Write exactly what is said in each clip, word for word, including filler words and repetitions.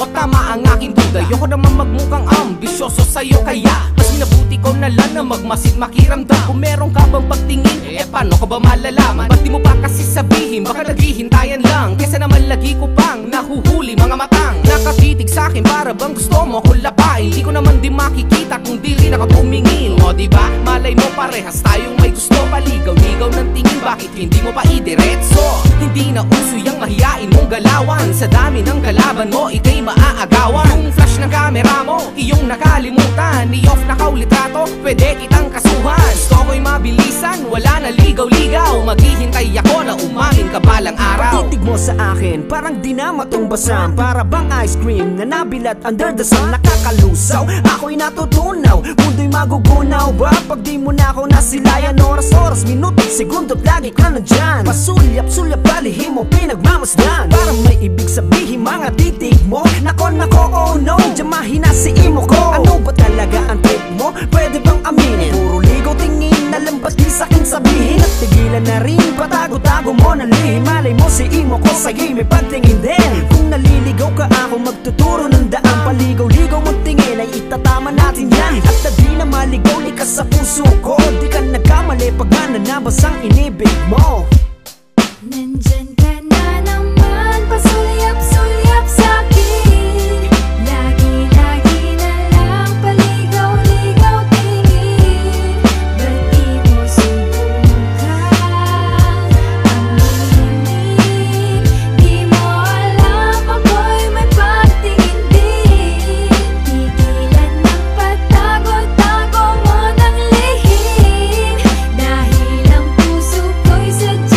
o tama ang aking duda. Ayoko naman magmukhang ambisyoso sa'yo, kaya mas minabuti ko na lang na magmasid makiramdam. Kung meron ka bang pagtingin, eh paano ko ba malalaman? Ba't di mo pa kasi sabihin, baka naghihintayan lang. Kesa naman lagi ko pang nahuhuli mga matang nakatitig sa'kin, para bang gusto mo ako lapain. Di ko naman di makikita kung di rin ako tumingin. O diba, malay mo parehas tayong may gusto. Paligaw-ligaw ng tingin, bakit hindi mo pa idiretso? Hindi na uso yung mahiyain mong galawan. Sa dami ng kalaban mo, ika'y maaagawan. Yung flash ng camera mo, iyong nakalimutan. I-off na kaulitrato, pwede kitang kasuhan. Gusto ko'y mabilisan, wala na ligaw-ligaw. Maghihintay ako na umamin ka balang araw. Titig mo sa akin, parang di na matumbasan. Para bang ice cream na nabilat under the sun. Nakakalusaw, ako'y natutunaw. Mundo'y magugunaw ba pag di mo na ako nasilayan? Oras-oras, minuto, segundo't lagi ka nandyan. Pasulyap-sulyap, balihim mo, pinagmamasdan. Parang may ibig sabihin mga titig mo. Nako, nako, oh no, diyan mahinasiin mo ko. Ano ba talaga ang trip mo? Pwede bang aminin? Puro ligaw tingin, alam ba't di sa'kin sabihin? At tigilan na rin, patago-tago mo ng lihim. Malay mo si imo ko, sige may pagtingin din. Kung naliligaw ka ako, magtuturo ng daan. Paligaw-ligaw mong tingin ay itatama natin yan. At na di na maligaw, likas sa puso ko. Di ka nagkamali pag nananabas ang inibig mo. Nandyan ka na naman, pasulyap-sulyap sa'kin. Lagi-lagi na lang, paligaw-ligaw tingin. Ba't di mo subukan ang mahinig? Di mo alam ako'y may pagtingin din. Tigilan ng patago-tago mo ng lihim. Dahil ang puso ko'y sadyang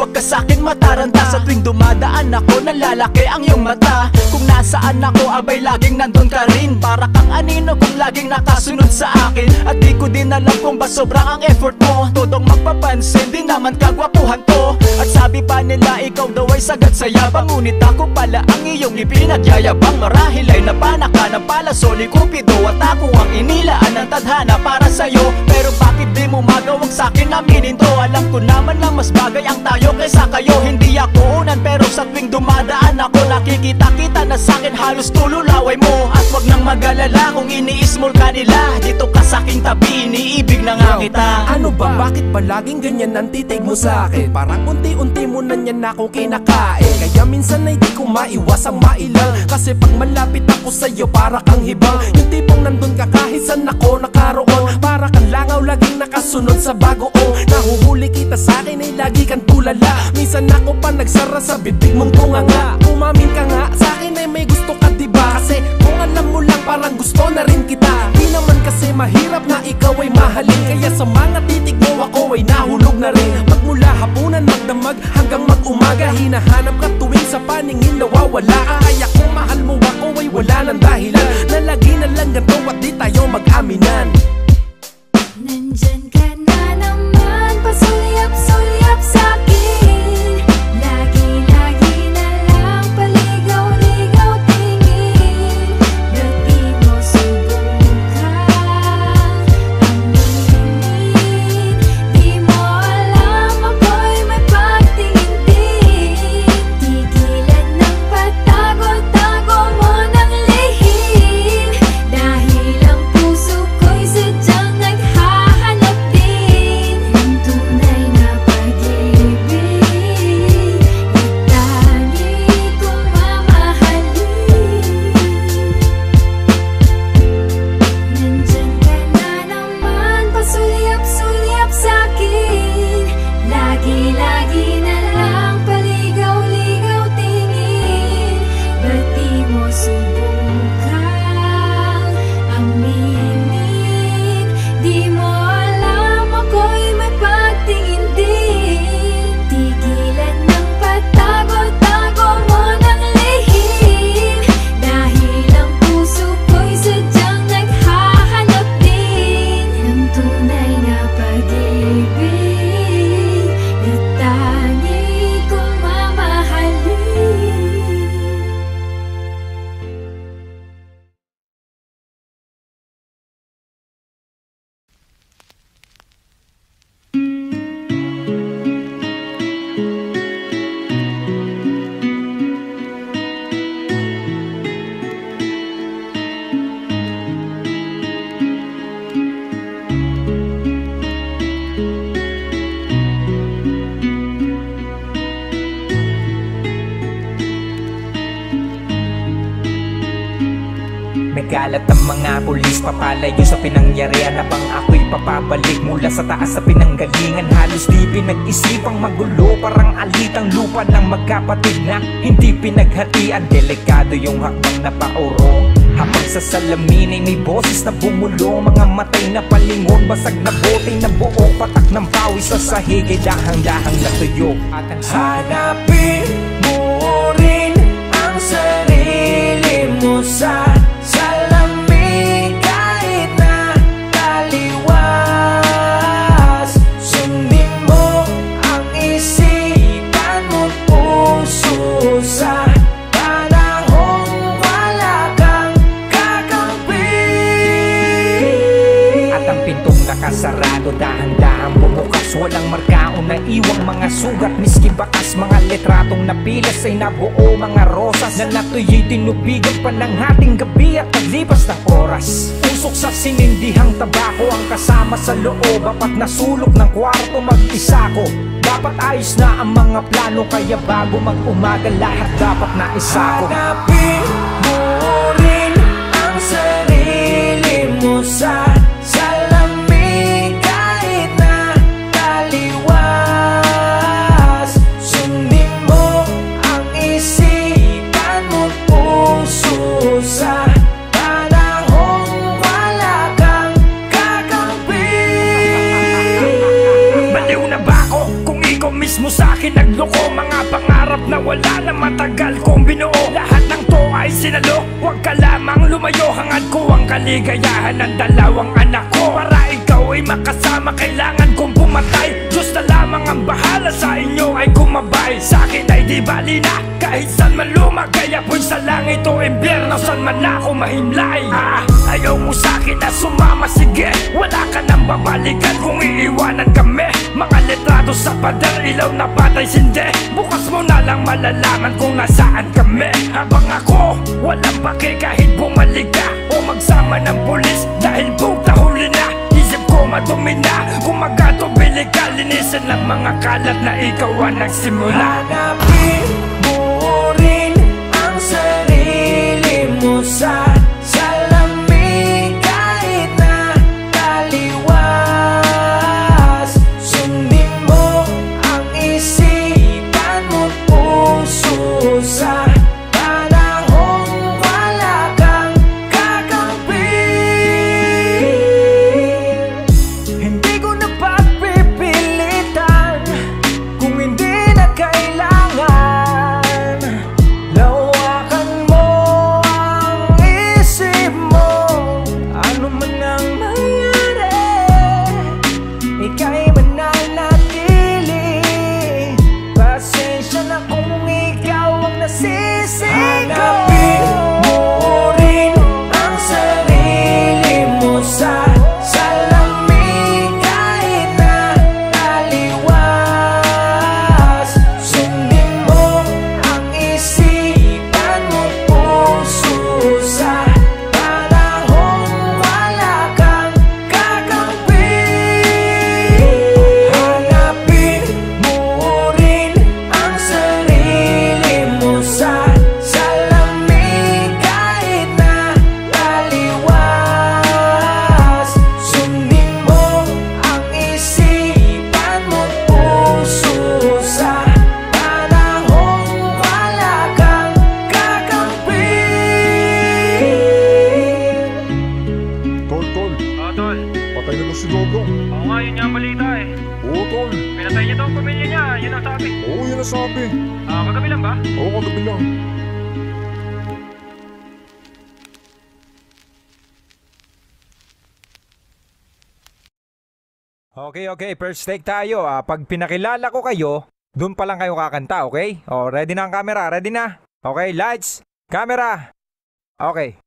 wag ka sa'kin mataranta. Sa tuwing dumadaan ako, nalalaki ang iyong mata. Kung nasaan ako, abay laging nandun ka rin. Para kang anino kung laging nakasunod sa akin. At di ko din alam kung ba sobrang ang effort mo. Todong magpapansin, di naman kagwapuhan ko. At sabi pa nila, ikaw daw ay sagat sa yabang. Ngunit ako pala ang iyong ipinagyayabang. Marahil ay napanaka ng palasol, ikupido. At ako ang inilaan ng tadhana para sa'yo. Pero bakit di mo magawag sa'kin aminin to? Alam ko naman na mas bagay ang tayo kaysa kayo, hindi ako unan. Pero sa tuwing dumadaan ako, nakikita-kita na sa'kin halos tululaway mo. At wag nang mag-alala kung ini-small ka nila. Dito ka sa'king tabi, iniibig na nga kita. Ano ba, bakit ba laging ganyan ang titig mo sa'kin? Parang unti-unti mo na niyan akong kinakain. Kaya minsan ay di ko maiwasang mailang. Kasi pag malapit ako sa'yo, para kang hibang. Yung tipong nandun ka kahit saan ako nakaroon. Para kang langaw, laging nakasunod sa bagoong. Nahuhuli kita sa'kin ay lagi kang tulala. Minsan ako pa nagsara sa bibig mong tunganga. Umamin ka nga, sa'kin ay may gusto ka diba? Kasi kung alam mo lang parang gusto na rin kita. Di naman kasi mahirap na ikaw ay mahalin. Kaya sa mga titig mo ako ay nahulog na rin. Magmula hapunan, magdamag hanggang mag-umaga. Hinahanap ka tuwing sa paningin nawawala. Kaya kung mahal mo ako ay wala ng dahilan. Nalagi na lang ganto at di tayo mag-aminan. Nandyan ka na naman, pasulyap-sulyap sa'kin. Is it Nagalat ang mga pulis, papalayo sa pinangyarihan. Habang ako'y papabalik mula sa taas sa pinanggalingan. Halos di pinag-isip ang magulo, parang alitang lupa ng magkapatid na hindi pinaghatian. Delikado yung hakbang na paoro, habang sa salamin ay may boses na bumulo. Mga matay na palingon, basag na bote na buo, patak ng pawis sa sahig ay dahang-dahang natuyo. Hanapin mo rin ang sarili mo sa sarado, dahan-dahan bumukas. Walang marka o naiwang mga sugat, miski bakas. Mga letratong napilas ay nabuo mga rosas na natuyo'y tinubigan pa ng ating gabi at naglipas na oras. Usok sa sinindihang tabako ang kasama sa loob, apat na sulok ng kwarto mag-isa ko. Dapat ayos na ang mga plano, kaya bago mag-umaga lahat dapat naisa ko. Hanapin mo rin ang sarili mo sa mismo sa'kin nagloko. Mga pangarap na wala na matagal kong binuo, lahat ng to ay sinalo. Huwag ka lamang lumayo, hangad ko ang kaligayahan ng dalawang anak ko. Para ikaw ay makasama, kailangan kong pumatay. Diyos na lamang ang bahala, sa inyo ay kumabay. Sa'kin ay di bali na kahit saan man lumagaya, po'y sa langit o impyerno, saan man ako mahimlay. Ah, ayaw mo sa'kin na sumama, sige, wala ka nang babalikan kung iiwanan kami. Mga litrato sa pader, ilaw na patay sindi. Bukas mo na lang malalaman kung nasaan kami. Habang ako, walang pake kahit bumalik ka o magsama ng pulis, dahil buta huli na. Isip ko madumi na, kung magkatubili ka, linisin ng mga kalat na ikaw ang nagsimula. Hanapin mo rin ang sarili mo sa sabi. Ah, kagabi lang ba? Oo, kagabi lang. Okay, okay. First take tayo. Ah. Pag pinakilala ko kayo, dun pa lang kayo kakanta, okay? O, ready na ang camera. Ready na? Okay, lights, camera. Okay.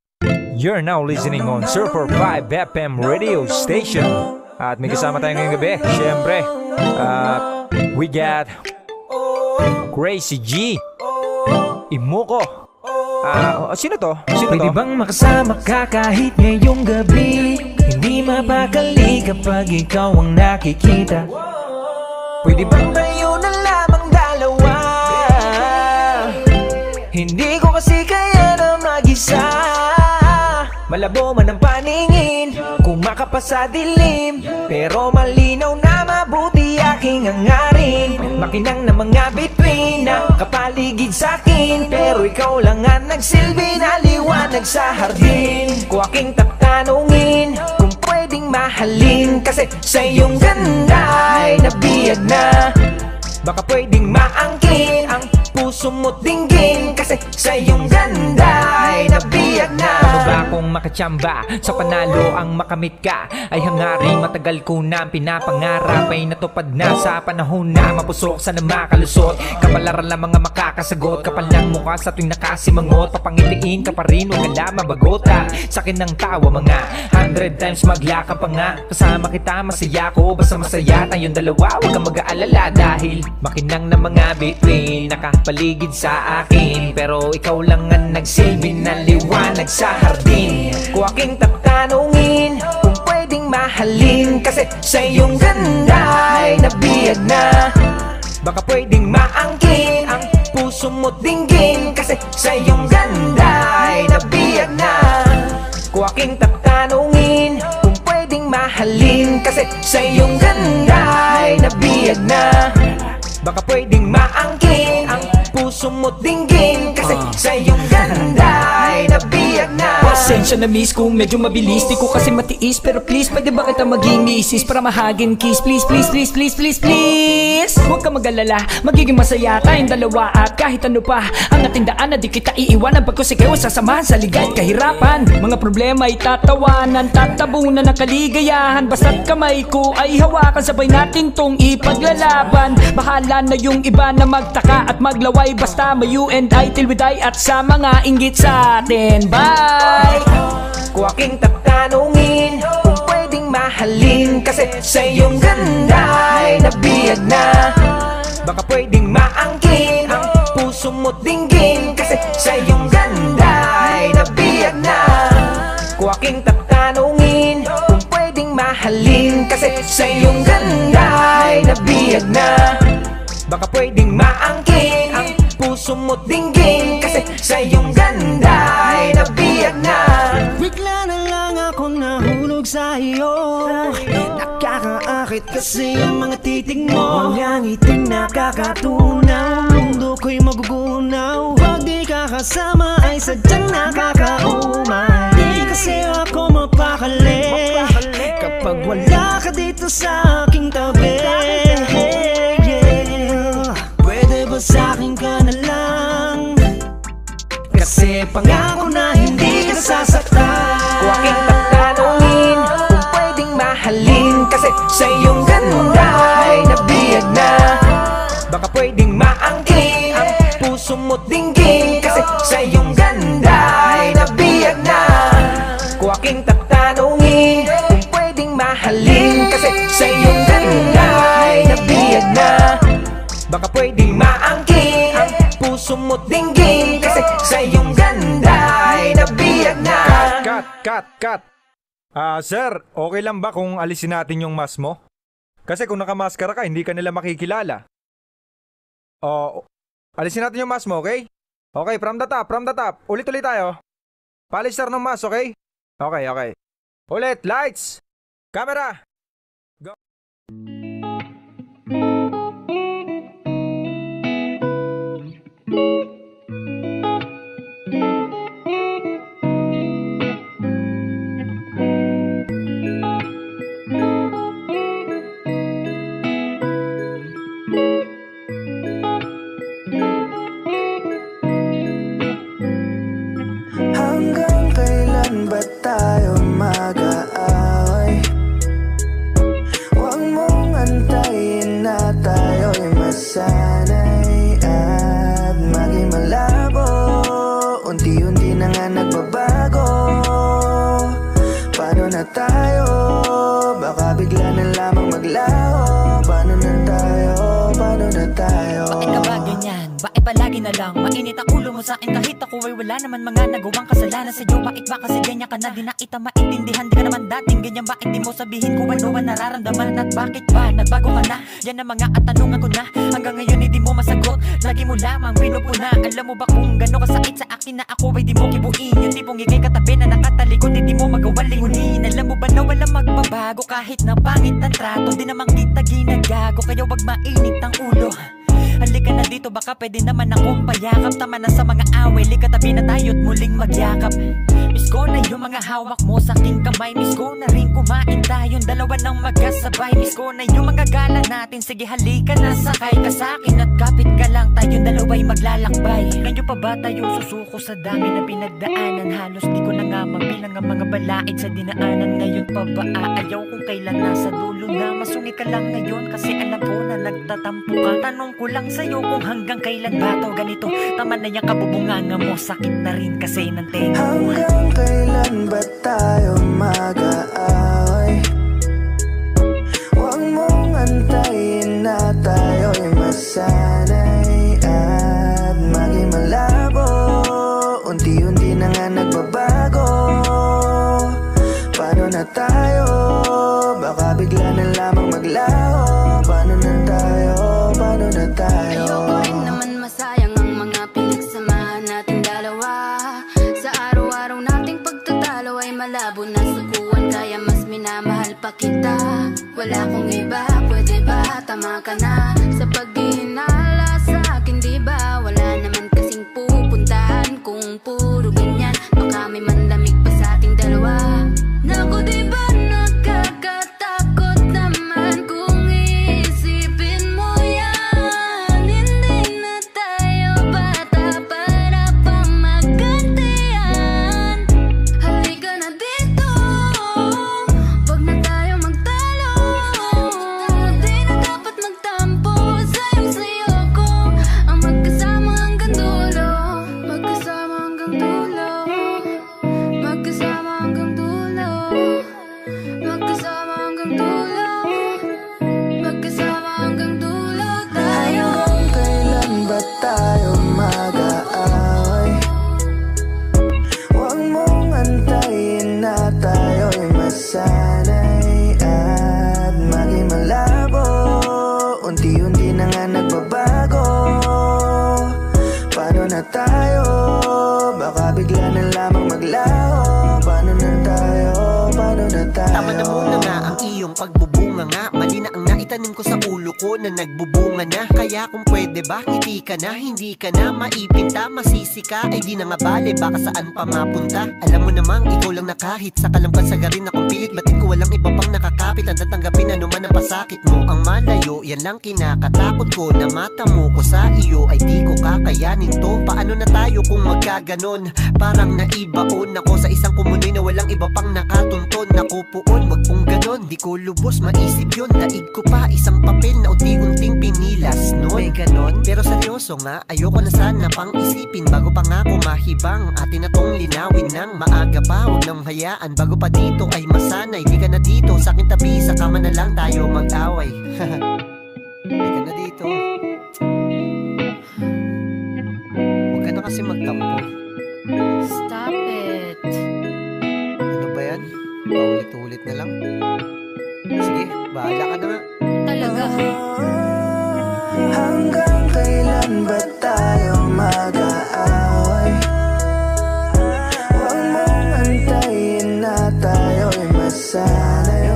You're now listening on Surfer five F M radio station. At may kasama tayong ngayong gabi. Siyempre, uh, we got Crazy G, Imuko. Ah, uh, sino to? Sino Pwede to? Bang makasama ka kahit ngayong gabi? Hindi mapakali kapag ikaw ang nakikita. Pwede bang tayo na lamang dalawa? Hindi ko kasi kaya na mag-isa. Malabo man ang paningin kung makapasa dilim, pero malinaw na mabuti aking hangarin. Makinang na mga bituin na kapaligid sa'kin, pero ikaw lang ang nagsilbi na liwanag sa hardin. Kung aking tatanungin kung pwedeng mahalin, kasi sa iyong ganda'y nabiyag na, baka pwedeng maangkin ang puso mo't dinggin, kasi sa iyong ganda'y nabiyag na. Kung makachamba sa panalo ang makamit ka, ay hangaring matagal ko na pinapangarap, ay natupad na sa panahon na mapusok sa namakalusot. Kapalaran lang mga makakasagot, kapal ng mukha sa tuwing nakasimangot, papangitiin ka pa rin, huwag ka na mabagot. Sa'kin ang tawa mga hundred times, maglakang pa nga, kasama kita masaya ko, basta masaya tayong dalawa. Huwag kang mag-aalala dahil makinang na mga bituin nakapaligid sa akin, pero ikaw lang ang nagsilbi na liwanag sa hardin. Kung aking tatanungin kung pwedeng mahalin, kasi sa iyong ganda'y nabiyag na, baka pwedeng maangkin ang puso mo't dinggin, kasi sa iyong ganda'y nabiyag na. Kung aking tatanungin kung pwedeng mahalin, kasi sa iyong ganda'y nabiyag na, baka pwedeng maangkin ang puso mo't dinggin, kasi uh. sa iyong ganda'y nabiyag na. Pasensya na miss kung medyo mabilis, di ko kasi matiis, pero please pwede ba kita maging misis para mahagin kiss? Please, please, please, please, please, please, huwag ka mag-alala, magiging masaya tayong dalawa. At kahit ano pa ang ating daan, na di kita iiwanan, pagkos ikaw sasamahan sa ligay't kahirapan. Mga problema ay tatawanan, tatabunan ng kaligayahan, basta't kamay ko ay hawakan, sabay natin tong ipaglalaban. Bahala na yung iba na magtaka at maglaway, basta may you and I till we die, at sa mga inggit sa atin, bye! Kung aking tatanungin kung pwedeng mahalin, kasi sa iyong ganda'y nabiyag na, baka pwedeng maangkin ang puso mo't dinggin, kasi sa iyong ganda'y nabiyag na. Kung aking tatanungin kung pwedeng mahalin, kasi sa iyong ganda'y nabiyag na, baka pwedeng maangkin ang puso mo't dinggin, kasi sa iyong ganda'y nabiyag na. Bigla na lang akong nahulog sa iyo, nakakaakit kasi ang mga titig mo, mga ngiting nakakatunaw, mundo ko'y magugunaw, pag di ka kasama ay sadyang nakakaumay. Di kasi ako mapakali kapag wala ka dito sa aking tabi. Pwede ba sa'kin ka na lang, kasi pangako na hindi ka sasaktan. Kung aking tatanungin kung pwedeng mahalin, kasi sa iyong ganda'y nabiyag na, baka pwedeng maangkin ang puso mo't dinggin, kasi sa iyong ganda'y nabiyag na. Kung aking tatanungin kung pwedeng mahalin, kasi sa iyong ganda'y nabiyag na, baka pwedeng maangkin ang puso mo't dinggin, kasi sa iyong ganda'y nabiyag na. Cut, cut, cut. Ah, uh, sir, okay lang ba kung alisin natin yung mask mo? Kasi kung nakamaskara ka, hindi ka nila makikilala. Oh, uh, alisin natin yung mask mo, okay? Okay, from the top, from the top. Ulit-ulit tayo. Palis, sir, ng mask, okay? Okay, okay. Ulit, lights, camera, go. Tayo mag-aaway, ganyan? Bakit palagi na lang mainit ang ulo mo sa akin kahit ako ay wala naman mga nagawang kasalanan sa'yo? Bakit ba kasi ganyan ka na? Di na kita maintindihan, di ka naman dating ganyan. Bakit di mo sabihin kung ano ang nararamdaman? At bakit ba nagbago ka na? Yan ang mga katanungan ko na hanggang ngayon hindi mo masagot. Lagi mo lamang pinupuna. Alam mo ba kung gano'n kasakit sa akin na ako ay di mo kibuin? Yung tipong ikay katabi na nakatalikod, hindi mo magawang lingunin. Alam mo ba na walang magbabago kahit na pangit ang trato? Di naman kita ginagago, kaya wag mainit ang ulo. Halika na dito, baka pwede naman akong payakap. Tama na sa mga away, lika tabi na tayo't muling magyakap. Miss ko na yung mga hawak mo sa aking kamay. Miss ko na rin kumain tayong dalawa ng magkasabay. Miss ko na yung mga gala natin. Sige halika na, sakay ka sa akin at kapit ka lang. Tayong dalawa'y maglalakbay. Ngayon pa ba tayo susuko sa dami na pinagdaanan? Halos di ko na nga mabilang ang mga balait sa dinaanan. Ngayon pa ba aayaw kung kailan nasa dulo na? Masungit ka lang ngayon kasi alam ko na nagtatampo ka. Tanong ko lang sa'yo kung hanggang kailan ba to ganito? Tama na yung kabubunganga mo, sakit na rin kasi ng tenga mo. Hanggang kailan ba tayo mag-aaway? Huwag mong antayin na tayo'y masanay at maging malabo. Unti-unti na nga nagbabago. Paano na tayo? Baka bigla na lamang maglaho. Paano na tayo? Paano na tayo? Ayoko rin naman masayang ang mga pinagsamahan natin dalawa. Sa araw-araw nating pagtatalo ay malabo na sukuan, kaya mas minamahal pa kita. Wala kong iba, pwede ba? Tama ka na sa paghihinala sa akin, di ba? Wala naman kasing pupuntahan kung puro ganyan. Baka may manlamig pa sa ating dalawa. Naku, di ba nakaka na hindi ka na maipinta, masisi ka ay di na nga bale, baka saan pa mapunta. Alam mo namang ikaw lang na kahit sa kalampansagarin akong pilit, batin ko walang iba pang nakakapit ang tatanggapin ano man ang pasakit mo. Ang malayo, yan lang kinakatakot ko, na mata mo ko sa iyo ay di ko kakayanin to. Paano na tayo kung magkaganon? Parang naibaon ako sa isang kumunay na walang iba pang nakatunton. Ako poon, wag pong ganon, di ko lubos maisip yun. Daig ko pa isang papel na unti-unting pinilas, no? May ganon, pero seryoso so nga, ayoko na sana pang isipin bago pa nga kumahibang. Atin na tong linawin ng maaga pa, huwag nang hayaan bago pa dito ay masanay. Di ka na dito, sa akin tabi, sa kama na lang tayo mag-away. Di ka na dito, huwag ka na kasi magtampo. Stop it. Ano ba yan? Paulit-ulit na lang. Sige, bahala ka na nga. Talaga hanggang kailan ba tayo mag-aaway? Huwag mong antayin na tayo'y masanay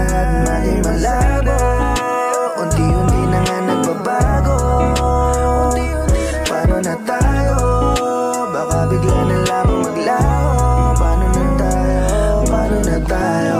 at maging malabo. Unti-unti na nga nagbabago. Paano na tayo? Baka bigla na lamang maglaho. Paano na tayo? Paano na tayo?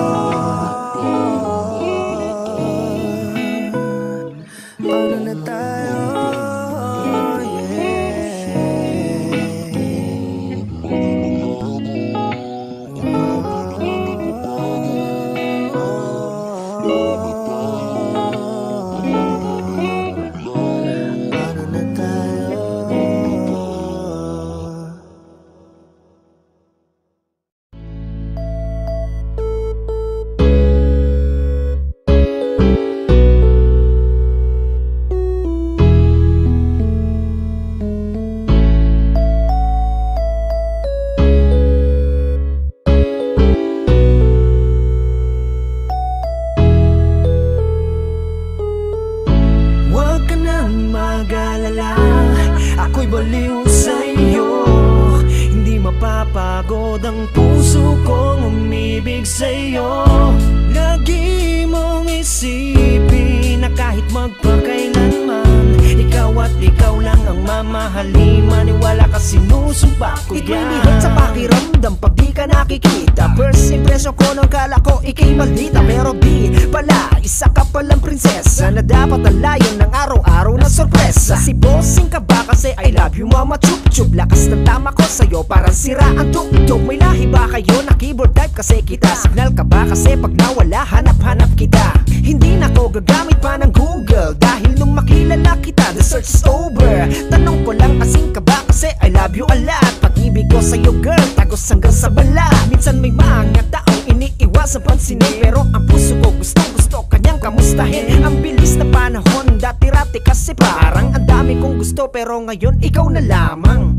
sinusumpa ko yan. Ika'y lihit sa pakiramdam pag di ka nakikita. First impression ko nang kala ko ika'y maldita, pero di pala, isa ka palang prinsesa na dapat alayan ng araw-araw na sorpresa. Si bossing ka ba kasi I love you mama chup-chup? Lakas ng tama ko sa'yo parang sira ang tuk-tuk. May lahi ba kayo na keyboard type kasi kita? Signal ka ba kasi pag nawala hanap-hanap kita? Hindi na ko gagamit pa ng Google dahil nung makilala kita the search is over. Tanong ko lang kasing ka ba kasi I love you a lot. Pag-ibig ko sa'yo girl tagos hanggang sa bala. Minsan may mga taong iniiwasan pansinin, pero ang puso ko gustong gusto kanyang kamustahin. Ang bilis na panahon dati-rati kasi parang ang dami kong gusto, pero ngayon ikaw na lamang.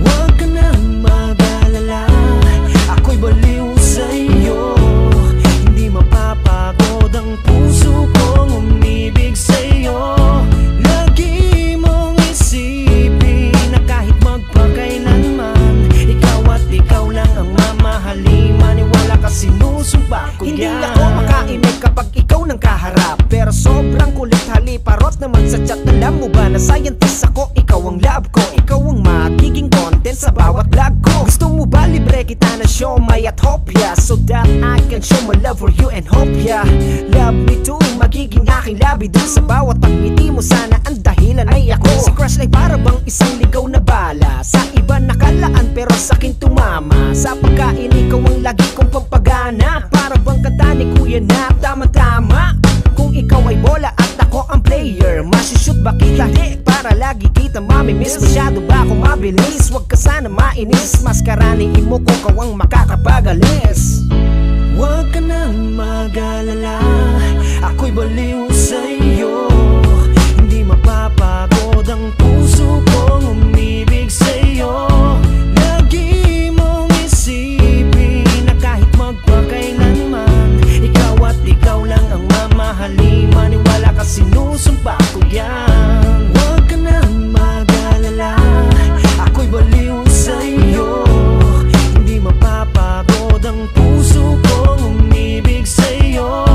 Huwag ka na mag-alala, ako'y baliw sa'yo. Hindi mapapagod ang puso kong umibig sa'yo. Lagi mong isipin na kahit magpakailan man, ikaw at ikaw lang ang mamahalin. Maniwala ka, sinusumpa ko yan. Hindi ako makaimik kapag ikaw nang kaharap, pero sobrang kulit haliparot naman sa chat. Alam mo ba na scientist ako, ikaw ang love ko, ikaw ang magiging content sa bawat vlog ko. Gusto mo ba libre kita na show my at hope ya, so that I can show my love for you and hope ya. Love me too, magiging aking labi dun sa bawat pagmiti mo. Sana ang dahilan ay ako. Si crush ay para bang isang ligaw na bala, sa iba nakalaan pero sa'kin tumama. Sa pagkain ikaw ang lagi kong pampagana, para bang kanta ni Kuya na tama-tama. Kung ikaw ay bola at ako ang player, masushoot ba kita? Hindi, para lagi kita mamimiss. Masyado ba akong mabilis? Huwag ka sana mainis, mas karaniin mo kung kaw ang makakapagalis. Huwag ka na mag-alala, ako'y baliw sa'yo. Hindi mapapagod ang puso kong umibig sa'yo. Lagi mong isipin na kahit magpakailanman, ikaw at ikaw lang ang mamahalin. Maniwala ka, sinusumpa ko yan. Huwag ka na mag-alala, ako'y baliw sa'yo. Hindi mapapagod ang puso kong umibig sa'yo.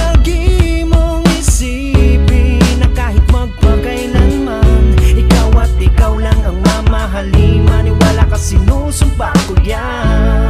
Lagi mong isipin na kahit magpakailanman, ikaw at ikaw lang ang mamahalin. Maniwala ka, sinusumpa ko yan.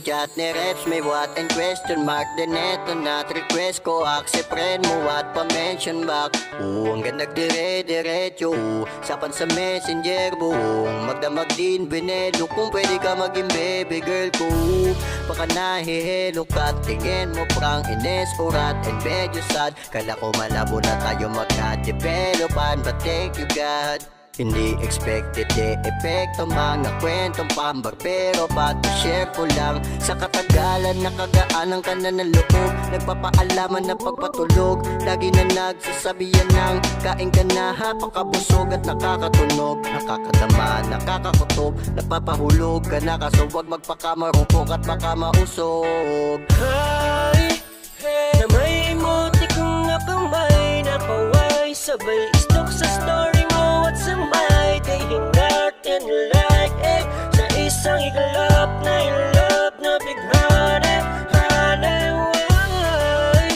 Chat ni reps may what and question mark din eto na request ko. Accept friend mo at pa-mention back. Oo, hanggang nagdire-diretso sa pan sa messenger. Buong magdamag din binedo kung pwede ka maging baby girl ko. Baka nahihilo ka, tingin mo prang ines urat and medyo sad. Kala ko malabo na tayo magka-developan, but thank you God. Hindi expected the effect ang mga kwentong pambar, pero ba't share ko lang sa katagalan. Nakagaanan ka na ng loob, nagpapaalaman na pagpatulog. Lagi na nagsasabihan ng kain ka na hapakabusog at nakakatunog. Nakakadama, nakakakutob, napapahulog ka na kaso wag magpakamarupok at baka mausog. Hi! Hey! Na may emote kong napamay, napaway sabay istok sa story. May tihingat and like it sa isang ikalap na ilap na bighani. Hanaway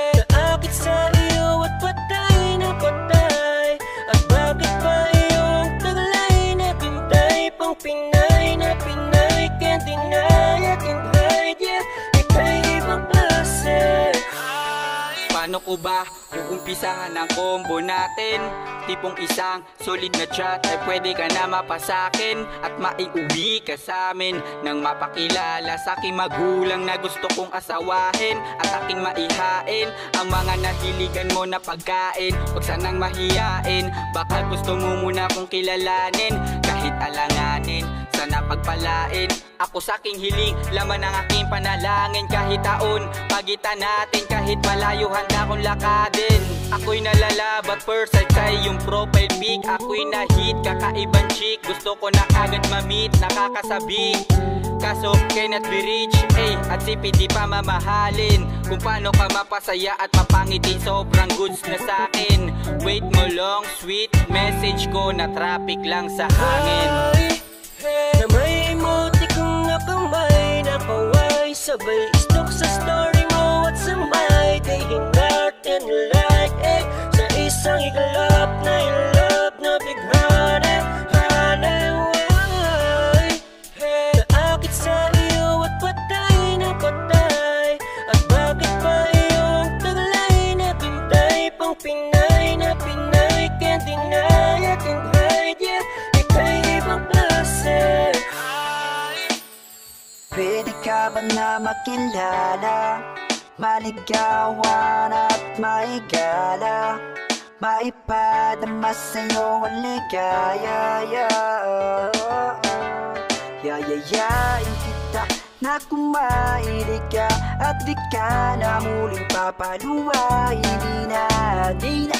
naakit sa iyo at patay na patay. At bakit pa iyong taglay na pintay, pang Pinay na Pinay, can't deny at invite ya. Ika'y ibang klase. Paano ko ba uumpisahan ang combo natin? Tipong isang solid na chat ay pwede ka na mapasakin at maiuwi ka sa'min nang mapakilala sa'king magulang na gusto kong asawahin at aking maihain ang mga nahiligan mo na pagkain. Huwag sanang mahiyain, baka gusto mo muna kong kilalanin. Kahit alanganin, sana pagpalain ako sa'king hiling, laman ng aking panalangin. Kahit taon, pagitan natin, kahit malayo handa kong lakadin. Ako'y nalala, but first I try yung profile pic. Ako'y na-hit, kakaibang chick. Gusto ko na agad ma-meet, nakakasabik. Kaso cannot be rich, ay, at sipi di pa mamahalin. Kung paano ka mapasaya at mapangiti, sobrang goods na sa'kin. Wait mo long, sweet message ko na traffic lang sa hangin. Ay, na may emote kong napamay, napaway, sabay stock sa story mo at samay. They hang out and like egg, sa isang iglap na ilap na bighane. Pinay na Pinay, can't deny, I can't hide ya. Ika'y ibang klase. Pwede ka ba na makilala, maligawan at maigala, maipadama sa'yo ang ligaya. Yayayain kita na kumaili ka at di ka na muling papaluwa. Hindi na, di na,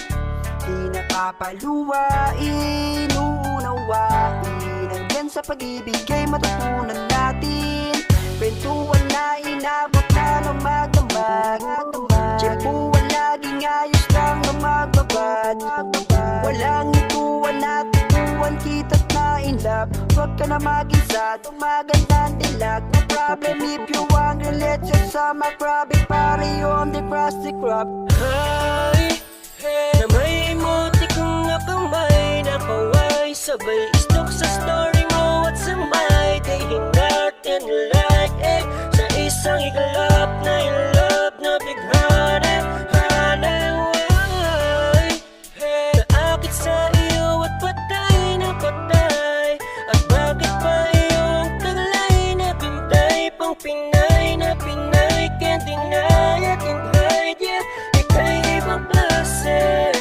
di na papaluwa. Inuunawain hanggang sa pag-ibig ay matutunan natin. Kwentuhan na inabot na ng magdamag. Tiyempuan laging ayos lang na magbabad. Walang ituan at ituan kita't nainlap. Huwag ka na mag-isa, tumagal ng dilag. Problem if you want related sa magrabing pari on the plastic wrap. Ay, na may emote kong napamay, napaway, sabay stock sa story mo at samay. They hang out and like egg, sa isang iglap na ilap na bighane. Hanang way, naakit sa iyo at patay na patay. At bakit pa iyong taglay na pintay pang Pinay na Pinay, can't deny, I can't hide ya. Ika'y ibang klase.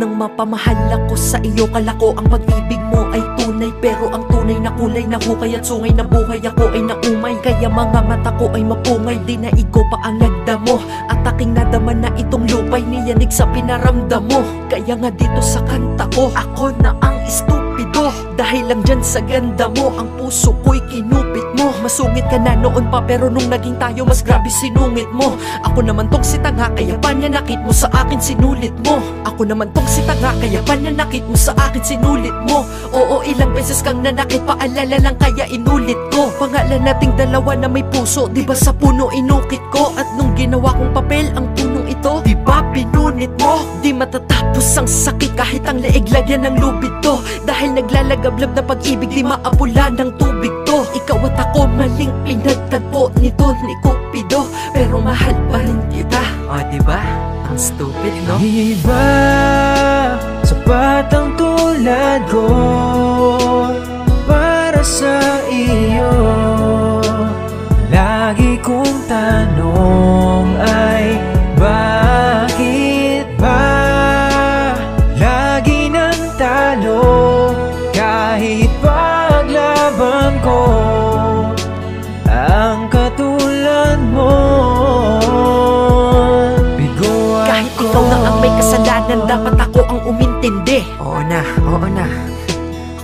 Nang mapamahal ako sa iyo, kala ko ang pag-ibig mo ay tunay. Pero ang tunay na kulay na hukay at sungay na buhay ako ay naumay. Kaya mga mata ko ay mapungay, di na ikaw pa ang nagdamo. At aking nadaman na itong lupay, niyanig sa pinaramdam mo. Kaya nga dito sa kanta ko, ako na ang estupido. Dahil lang dyan sa ganda mo, ang puso ko'y kinupit mo. Masungit ka na noon pa, pero nung naging tayo, mas grabe sinungit mo. Ako naman tong si tanga, kaya pa niya nakit mo sa akin, sinulit mo. Ako naman tong si tanga, kaya pa niya nakit mo sa akin, sinulit mo. Oo, ilang beses kang nanakit, paalala lang kaya inulit ko. Pangalan nating dalawa na may puso, diba sa puno inukit ko? At nung ginawa kong papel ang punong ito, diba pinunit mo? Di matatapos ang sakit kahit ang leeg lagyan ng lubid to. Dahil naglalaga lablab na pag-ibig, di maapula ng tubig to. Ikaw at ako maling pinagtagpo nito ni Cupido, pero mahal pa rin kita. O diba? Ang stupid, no? Iba sapat ang tulad ko para sa iyo. Lagi kong tanong ay bakit ba lagi ng talo? Kahit paglaban ko ang katulad mo, biguan ko. Kahit ikaw na ang may kasalanan, dapat ako ang umintindi. Oo na, oo na,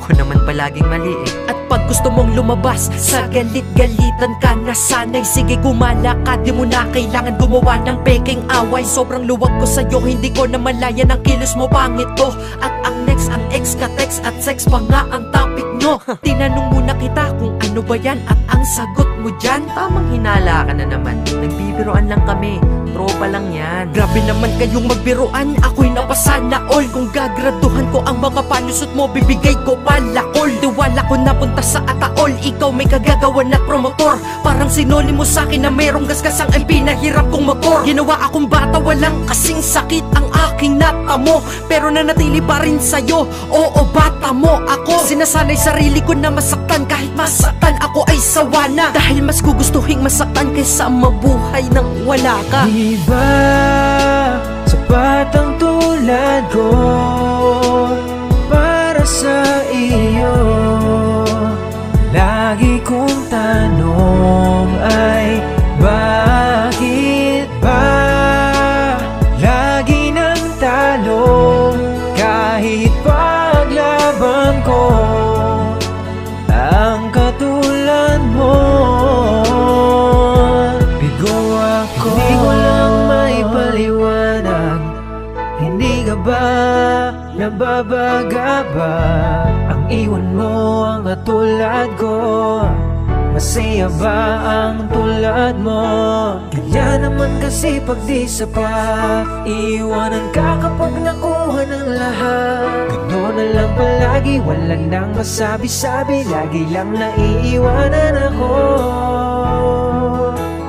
ako naman palaging mali eh. At pag gusto mong lumabas, sa galit-galitan ka na sanay. Sige gumala ka, di mo na kailangan gumawa ng peking away. Sobrang luwag ko sa'yo, hindi ko na malayan ang kilos mo, pangit ko. At ang next, ang ex ka text at sex pa nga ang topic nyo. Tinanong muna kita kung ano ba yan, at ang sagot mo dyan, tamang hinala ka na naman. Nagbibiroan lang kami, tropa lang yan. Grabe naman kayong magbiroan, ako'y napasana all. Kung gagraduhan ko ang mga panusot mo, bibigay ko palakol. Diwala ko napunta sa ataol, ikaw may kagagawan na promotor. Parang sinoli mo sa'kin na merong gasgasang ay pinahirap kong motor. Ginawa akong bata, walang kasing sakit ang aking natamo, pero nanatili pa rin sa'yo, oo bata mo ako. Sinasanay sa sarili ko na masaktan. Kahit masaktan ako ay sawa na, dahil mas gugustuhin masaktan kaysa mabuhay nang wala ka. Di ba sapat ang tulad ko para sa iyo? Lagi kong tanong ay bakit ba lagi nang talo? Kahit paglaban ko ang katulad mo, bigo ako. Hindi ko lang maipaliwanag, hindi ka ba nababaga ba? Ang iwan mo ang katulad ko, masaya ba ang tulad mo? Ganyan naman kasi pag di sapat, iiwanan ka kapag nakuha ng lahat. Gano'n na lang palagi, wala nang masabi-sabi, lagi lang naiiwanan ako.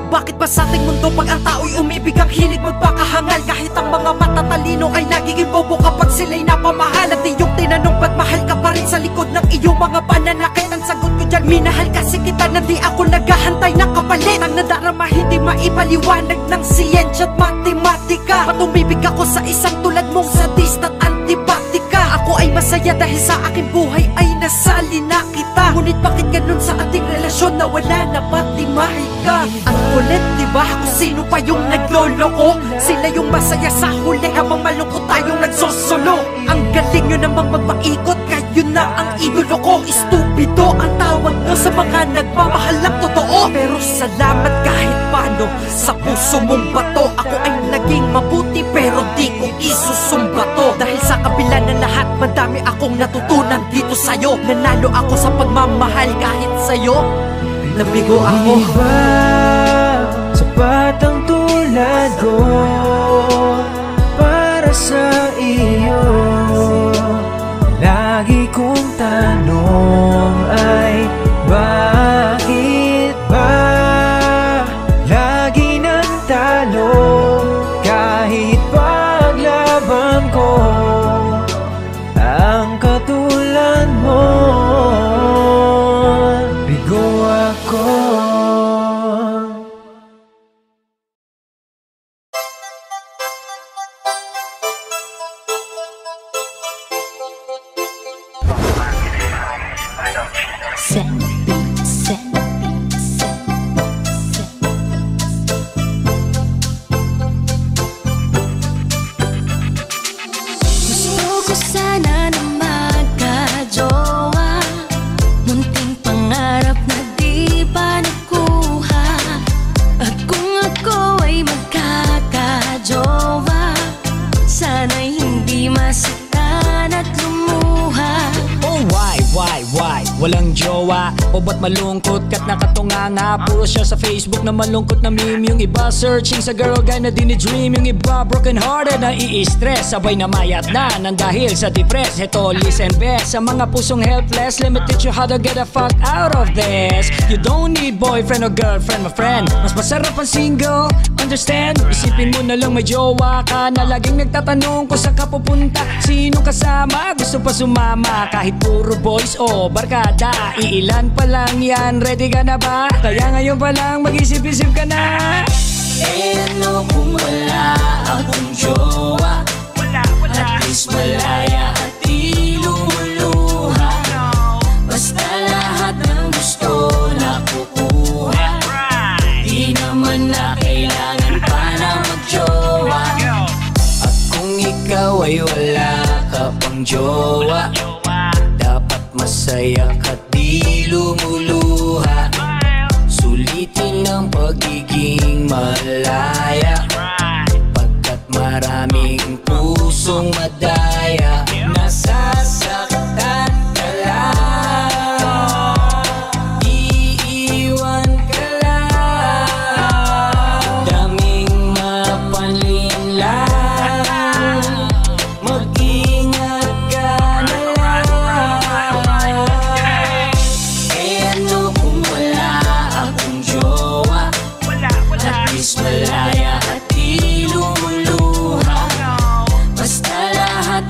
Bakit ba sa ating mundo pag ang tao'y umibig ang hilig magpakahangal? Kahit ang mga matatalino ay nagiging bobo kapag sila'y napamahal. At iyong tinanong ba't mahal ka pa rin sa likod ng iyong mga pananakit? Ang sagot ko dyan, minahal kasi kita na di ako naghahantay ng kapalit. Ang nadarama hindi maipaliwanag ng siyensya at matematika. Ba't umibig ako sa isang tulad mong sadista at antipatika? Ako ay masaya dahil sa aking buhay ay nasali na kita. Ngunit bakit ganun sa ating relasyon na wala na pati mahika? Ang kulit diba? Kung sino pa yung nagloloko? Sila yung masaya sa huli habang malungkot tayong nagsosolo. Ang galing nyo namang magpaikot, kayo na ang idolo ko. Estupido ang tawag mo sa mga nagmamahal ng totoo. Pero salamat kahit paano sa puso mong bato. Ako ay naging mabuti pero di ko isusumba to. Dahil sa kabila ng lahat, madami akong natutunan dito sa'yo. Nanalo ako sa pagmamahal kahit sa'yo nabigo ako. Di ba sapat ang tulad ko para sa iyo? Lagi kong tanong ay bakit ba lagi nang talo? Kahit paglaban ko ang katulad mo, bigo ako. Malungkot kat nakatunga nga, puro share sa Facebook na malungkot na meme. Yung iba searching sa girl guy na dinidream. Yung iba broken hearted na i-stress, sabay na mayat na nang dahil sa depress. Heto listen best sa mga pusong helpless, let me teach you how to get the fuck out of this. You don't need boyfriend or girlfriend my friend, mas masarap ang single, understand? Isipin mo na lang may jowa ka na laging nagtatanong kung saan ka pupunta, sinong kasama, gusto pa sumama. Kahit puro boys o barkada, iilan pa lang yan, ready ka na ba? Kaya ngayon pa lang mag-isip-isip ka na. Eh ano kung wala akong jowa? Wala, wala. At least malaya at di lumuluha. Basta lahat ng gusto nakukuha, di naman na kailangan pa na mag-jowa. At kung ikaw ay wala ka pang jowa, dapat masaya ka di lumuluha. Sulitin ang pagiging malaya, pagkat maraming pusong madaya. Nasasaktan ka lang, iiwan ka lang, daming mapanlinlang, mag-ingat ka na lang. At least malaya at di lumuluha. Basta lahat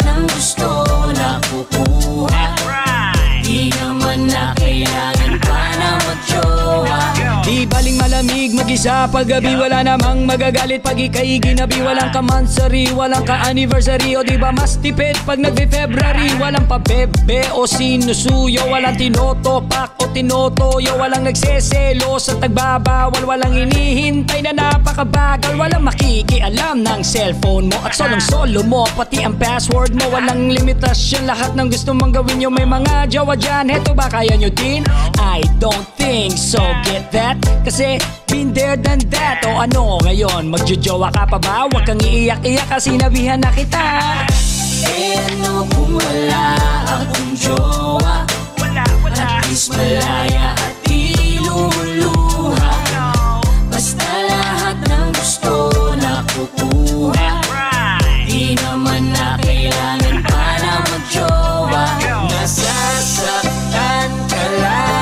Pag-ibig mag-isa, pag-gabi wala namang magagalit. Pag ika'y ginabi, walang ka-monthsary, walang ka-anniversary. O diba mas tipid pag nagbe-February? Walang pabebe o sinusuyo, walang tinotopak o tinotoyo, walang nagseselos at nagbabawal, walang inihintay na napakabagal, walang makikialam ng cellphone mo at solong-solo mo, pati ang password mo. Walang limitasyon, lahat ng gusto mong gawin nyo. May mga jawa dyan, heto ba kaya nyo din? I don't think so, get that? Kasi been there than that. O ano ngayon, magjojowa ka pa ba? Huwag kang iiyak-iyak kasi nabihan na kita. Eh ano kung wala akong jowa? Wala, wala. At least malaya at iluluha. Basta lahat ng gusto nakukuha. Di naman na kailangan pa na magjowa. Nasasaktan ka lang,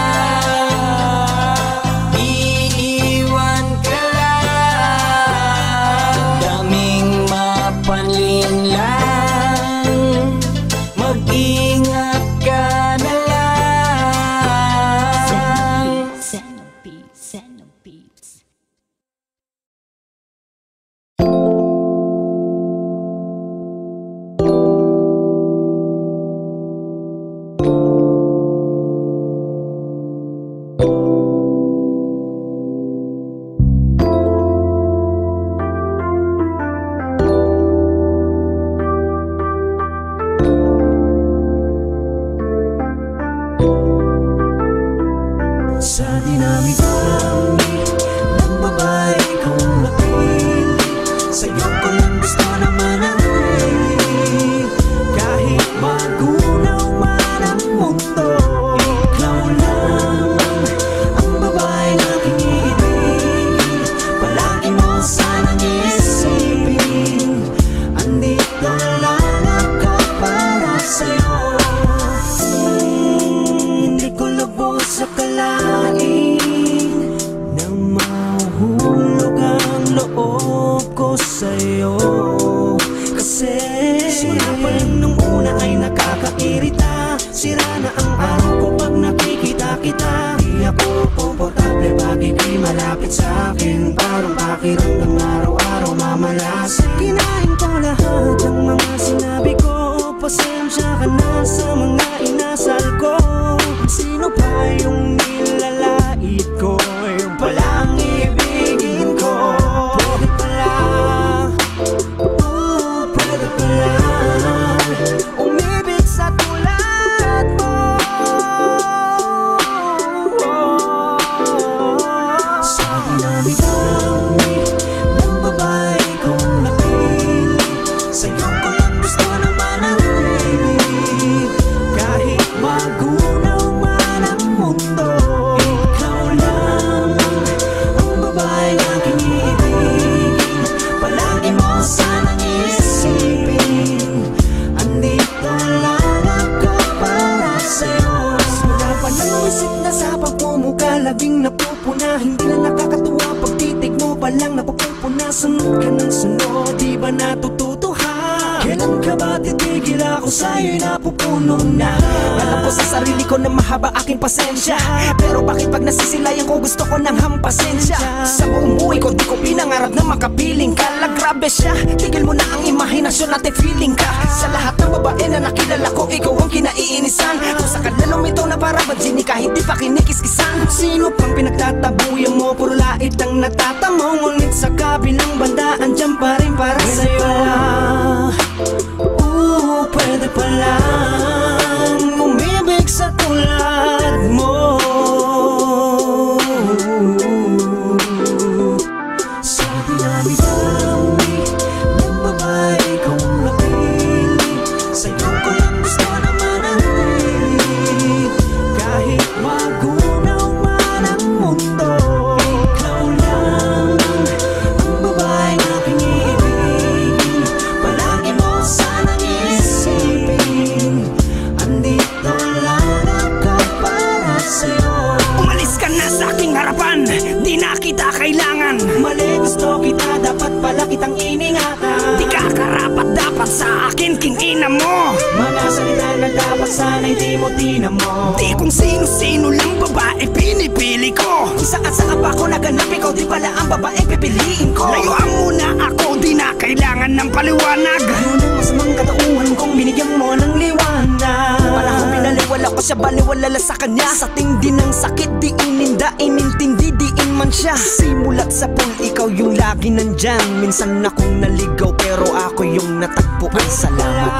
mga salita na dapat sana'y di mo tinamo. Di kung sino-sino lang babae pinipili ko. Kung saan-saan pa ako naganap, ikaw di pala ang babae pipiliin ko. Layuan mo na ako, di na kailangan ng paliwanag. Yun ang masamang katauhan kong binigyan mo ng liwanag. Wala kong pinaliwala ko siya, baliwalala sa kanya. Sa tindi ng sakit, di ininda, inintindi, diin man siya. Simulat sa pool, ikaw yung lagi nandyan. Minsan akong naligaw, pero ako yung natagpuan. Salamat.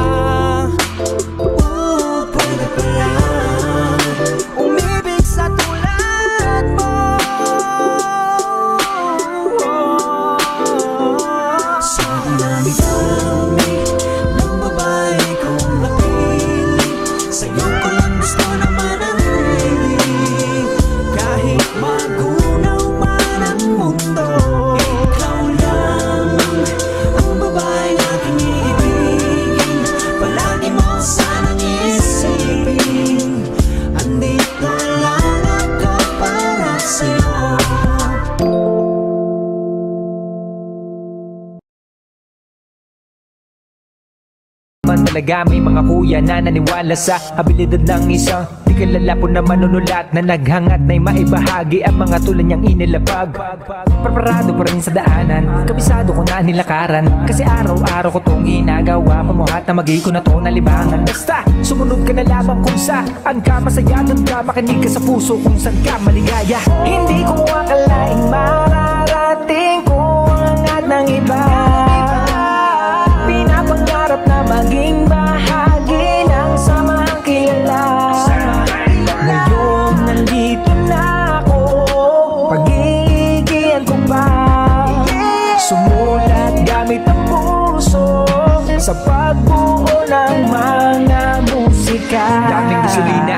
Oh, pwede pala umibig sa tulad mo. Sa dinami-dami ng babae kong napili, sa'yo ko lang gusto naman ang hiling. Kahit magunaw man ang mundo, ikaw lang ang babae aking iibigin. Palagi mo sanang isipin, andito lang ako para sa'yo. Talaga may mga kuya na naniwala sa abilidad ng isang di kilala po na manunulat, na naghangat na'y maibahagi ang mga tulad niyang inilabag. Preparado pa rin sa daanan, kabisado ko na nilakaran, kasi araw-araw ko tong ginagawa. Pamuhat na magay ko na to nalibangan. Basta sumunod ka na lamang kung saan ka masaya, doon ka makinig ka sa puso kung saan ka maligaya. Hindi ko akalaing mararating ko ang lahat ng iba. Pinapangarap na maging bahagi ng samahang kilala. Ngayon nandito na ako, pag-iigihan ko pa. Sumulat gamit ang puso sa pagbuo ng mga musika. Daming gasolina,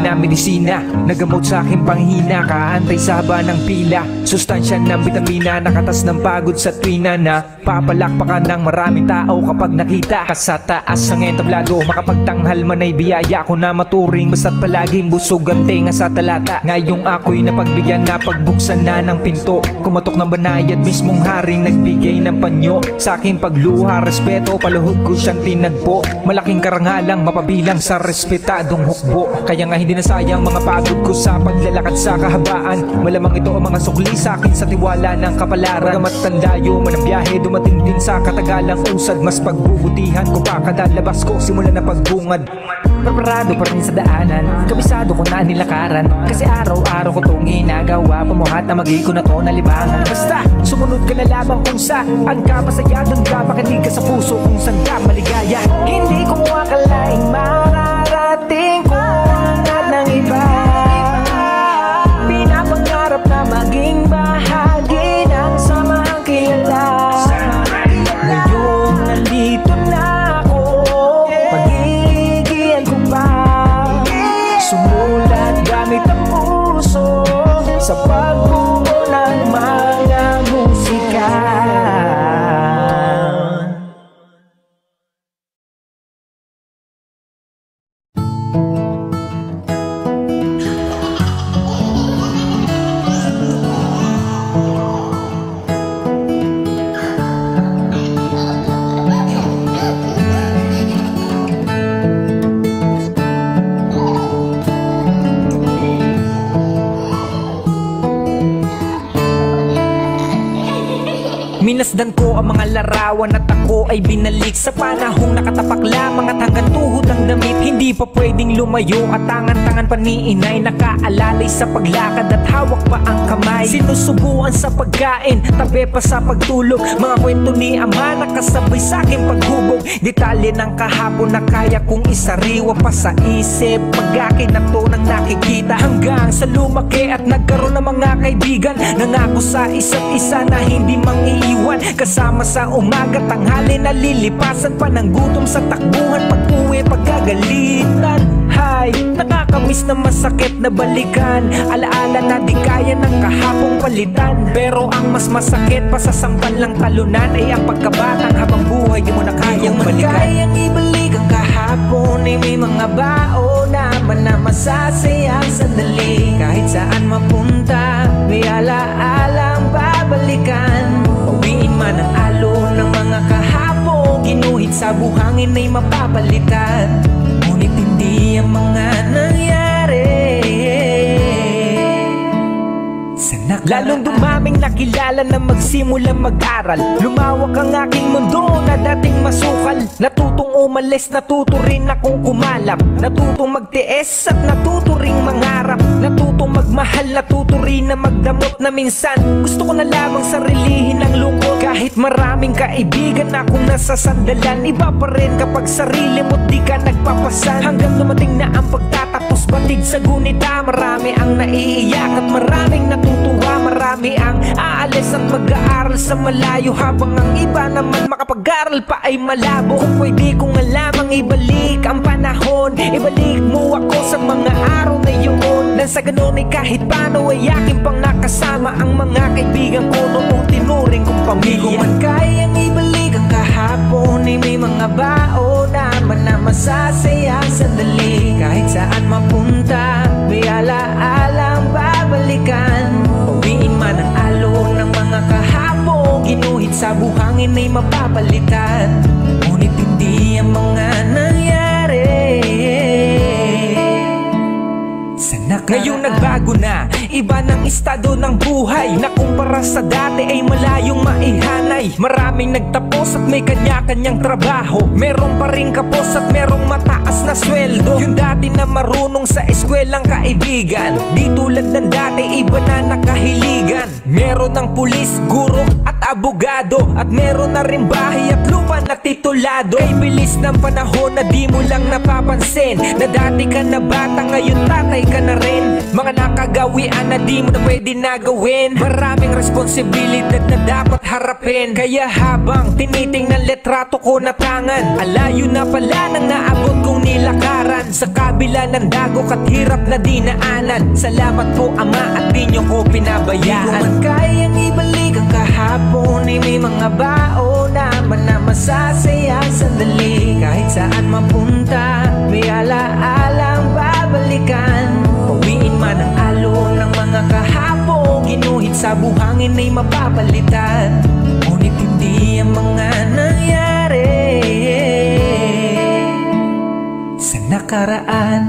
na medisina, nagamot sa aking panghina. Kaantay saba ng pila, sustansya ng vitamina, nakatas ng pagod sa tuwina. Na papalakpakan ng maraming tao kapag nakita ka sa taas ng entablado. Makapagtanghal man ay biyaya ko na maturing, basta't palaging busog ang tenga sa talata. Ngayong ako'y napagbigyan na pagbuksan na ng pinto, kumatok ng banayad, mismong haring nagbigay ng panyo. Sa aking pagluha, respeto, paluhod ko siyang tinagpo. Malaking karangalang mapabilang sa respetadong hukbo. Kaya nga hindi na sayang mga pagod ko sa paglalakad sa kahabaan. Malamang ito ang mga sukli sa akin sa tiwala ng kapalaran. Magamat tandayo man ang biyahe, mating din sa katagalang usad, mas pagbubutihan ko pa kada labas ko. Simula na pagbungad, preparado pa rin sa daanan, kabisado ko na nilakaran, kasi araw-araw ko tong ginagawa. Pamuhat na magay ko na to nalibangan. Basta sumunod ka na lamang kung saan ka masaya, doon ka makinig ka sa puso kung saan ka maligaya. Hindi ko akalaing mararating ko ang lahat ng iba. Pinapangarap na maging bahagi ng samahang kilala. Sa pagbuo ng mga musika. Minasdan ko ang mga larawan at ako ay binalik sa panahong nakatapak lamang at hanggang tuhod ang damit. Hindi pa pwedeng lumayo at tangan-tangan pa ni inay, nakaalalay sa paglakad at hawak pa ang kamay. Sinusubuan sa pagkain, tabi pa sa pagtulog, mga kwento ni ama nakasabay sa aking paghubog. Detalye ng kahapon na kaya kong isariwa pa sa isip, pag-akin na to nang nakikita. Hanggang sa lumaki at nagkaroon ng mga kaibigan, nangako sa isa't isa na hindi mangiiwan. Kasama sa umaga, tanghali, nalilipasan pa ng gutom sa takbuhan. Pag-uwi, pagkagalitan, hay, nakakamiss na masakit na balikan. Alaala na di kaya ng kahapong palitan. Pero ang mas masakit pa sa sambalang talunan ay ang pagkabatang habang buhay di mo na kayang balikan. Di ko man kayang ibalik ang kahapon, ay may mga bao naman na masasayang sandali. Kahit saan mapunta, may alaala ang babalikan. Man ang alon ng mga kahapon, ginuhit sa buhangin ay mapapalitan. Ngunit yang mangyayari. Lalong dumaming nakilala na magsimulang mag-aral. Lumawak ang aking mundo na dating masukal. Natutong umalis, natuto rin akong kumalap. Natutong magtiis at natuto ring mangarap. Natutong magmahal, natuto rin na magdamot na minsan. Gusto ko na lamang sarilihin ang lungkot. Kahit maraming kaibigan akong nasa sandalan, iba pa rin kapag sarili mo di ka nagpapasan. Hanggang dumating na ang pagtatapos, batid sa gunita. Marami ang naiiyak at maraming natutuwa. Marami ang aalis at mag-aaral sa malayo, habang ang iba naman makapag-aral pa ay malabo. Kung pwede kong alamang ibalik ang panahon, ibalik mo ako sa mga araw na yun. Nang sa ganun ay kahit paano ay aking pang nakasama ang mga kaibigan ko noong tinuring kong pamilya. Di ko man kayang ibalik ang kahapon, ay may mga baon naman na masasayang sandali. Kahit saan mapunta, may ala-alang babalikan. Man ang alon ng mga kahapon, ginuhit sa buhangin ay mapapalitan. Ngunit hindi ang mga nangyari sa nakaraan. Ngayon nagbago na, iba ng estado ng buhay, na kumpara sa dati ay malayong maihanay. Maraming nagtapos at may kanya-kanyang trabaho. Merong pa ring kapos at merong mataas na sweldo. Yung dati na marunong sa eskwelang kaibigan, di tulad ng dati, iba na nakahiligan. Meron ng pulis, guro at abogado, at meron na rin bahay at lupa na titulado. Kay bilis ng panahon na di mo lang napapansin, na dati ka na bata, ngayon tatay ka na rin. Mga nakagawian na di mo na pwede na gawin. Maraming responsibilidad na dapat harapin. Kaya habang tinitingnan letrato ko na tangan, alayo na pala nang naabot kong nilakaran. Sa kabila ng dagok at hirap na dinaanan, salamat po Ama at di nyo ko pinabayaan. Di ko man kayang ibalik ang kahapon, ay may mga baon naman na masasayang sandali. Kahit saan mapunta, may ala-alang babalikan. Pawiin man ang alon ng mga kahapon, ginuhit sa buhangin ay mapapalitan. Ngunit hindi ang mga nangyari sa nakaraan.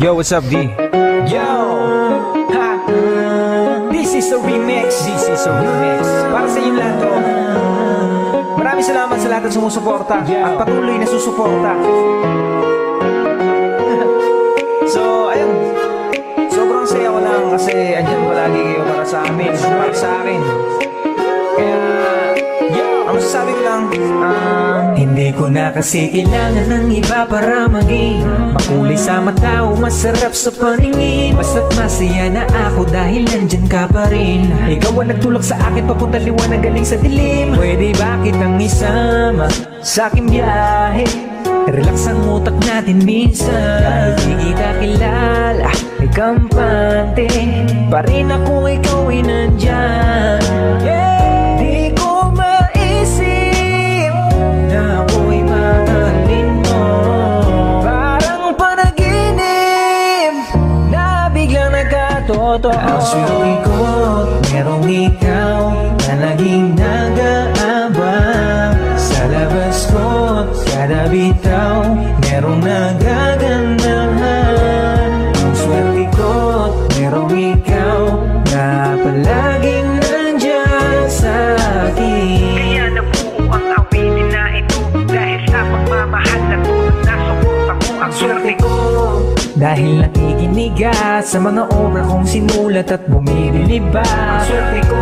Yo, what's up, D? Yo, ha. This is a remix. This is a remix. Para sa inyong lahat, bro. Maraming salamat sa lahat ng sumusuporta at patuloy na susuporta. So, ayun. Sobrang saya ko lang kasi andyan ko lagi kayo para sa amin, para sa akin. Kaya, yo, ang masasabi ko lang, ah, hindi ko na kasi kailangan ng iba para maging makulay sa mata o masarap sa paningin. Basta't masaya na ako dahil nandyan ka pa rin. Ikaw ang nagtulak sa akin papunta liwanag galing sa dilim. Pwede bakit ang isama sa aking biyahe? Relax ang utak natin minsan. Kahit di kita kilala, ay kampante pa rin ako, ikaw ay nandyan. Yeah! Di ko maisip na ako'y mahalin mo. Parang panaginip na biglang nagkatotoo. Ang swing ko, merong ikaw na naging nag-aabang. Sa labas ko, kada bitaw, merong nagagandahan. Ang swerte ko, merong ikaw na palaging nandyan sa akin. Swerte ko dahil nakikinig sa mga obra kong sinulat at bumibili ba. Swerte ko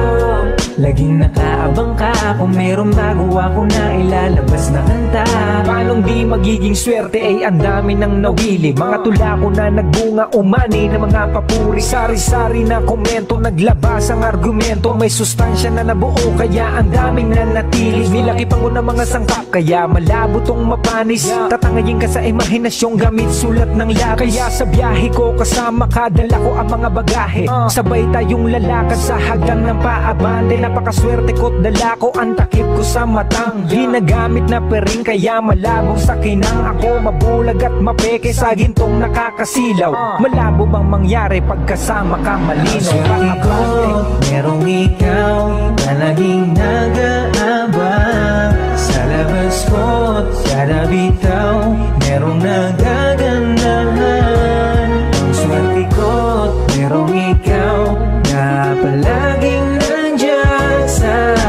Laging nakaabang ka kung mayroong bago ako na ilalabas na kanta. Paanong di magiging swerte ay ang dami ng nawili, mga tula ko na nagbunga umani ng mga papuri. Sari-sari na komento, naglabas ang argumento, may sustansya na nabuo kaya ang daming nanatili. Nilakipang ko ng mga sangkap kaya malabo tong mapanis. Tatangayin ka sa imahinasyong gamit sulat ng lapis. Kaya sa biyahe ko kasama ka, dala ko ang mga bagahe, sabay tayong lalakad sa hagdan ng paabante. Napakaswerte ko't dala ko ang takip ko sa matang, ginagamit na pering kaya malabong sa kinang. Ako mabulag at mapeke sa gintong nakakasilaw, malabo bang mangyari pagkasama ka malino. Pag-apante merong ikaw na laging nag-aabang, sa labas ko't kada bitaw merong nagagandahan. Ang swerte ko't merong ikaw na palaging nandyan sa akin.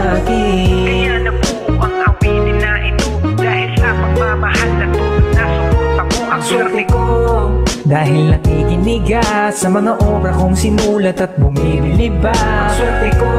Swerte ko dahil nakikinig ka sa mga obra kong sinulat at bumibili ba. Swerte ko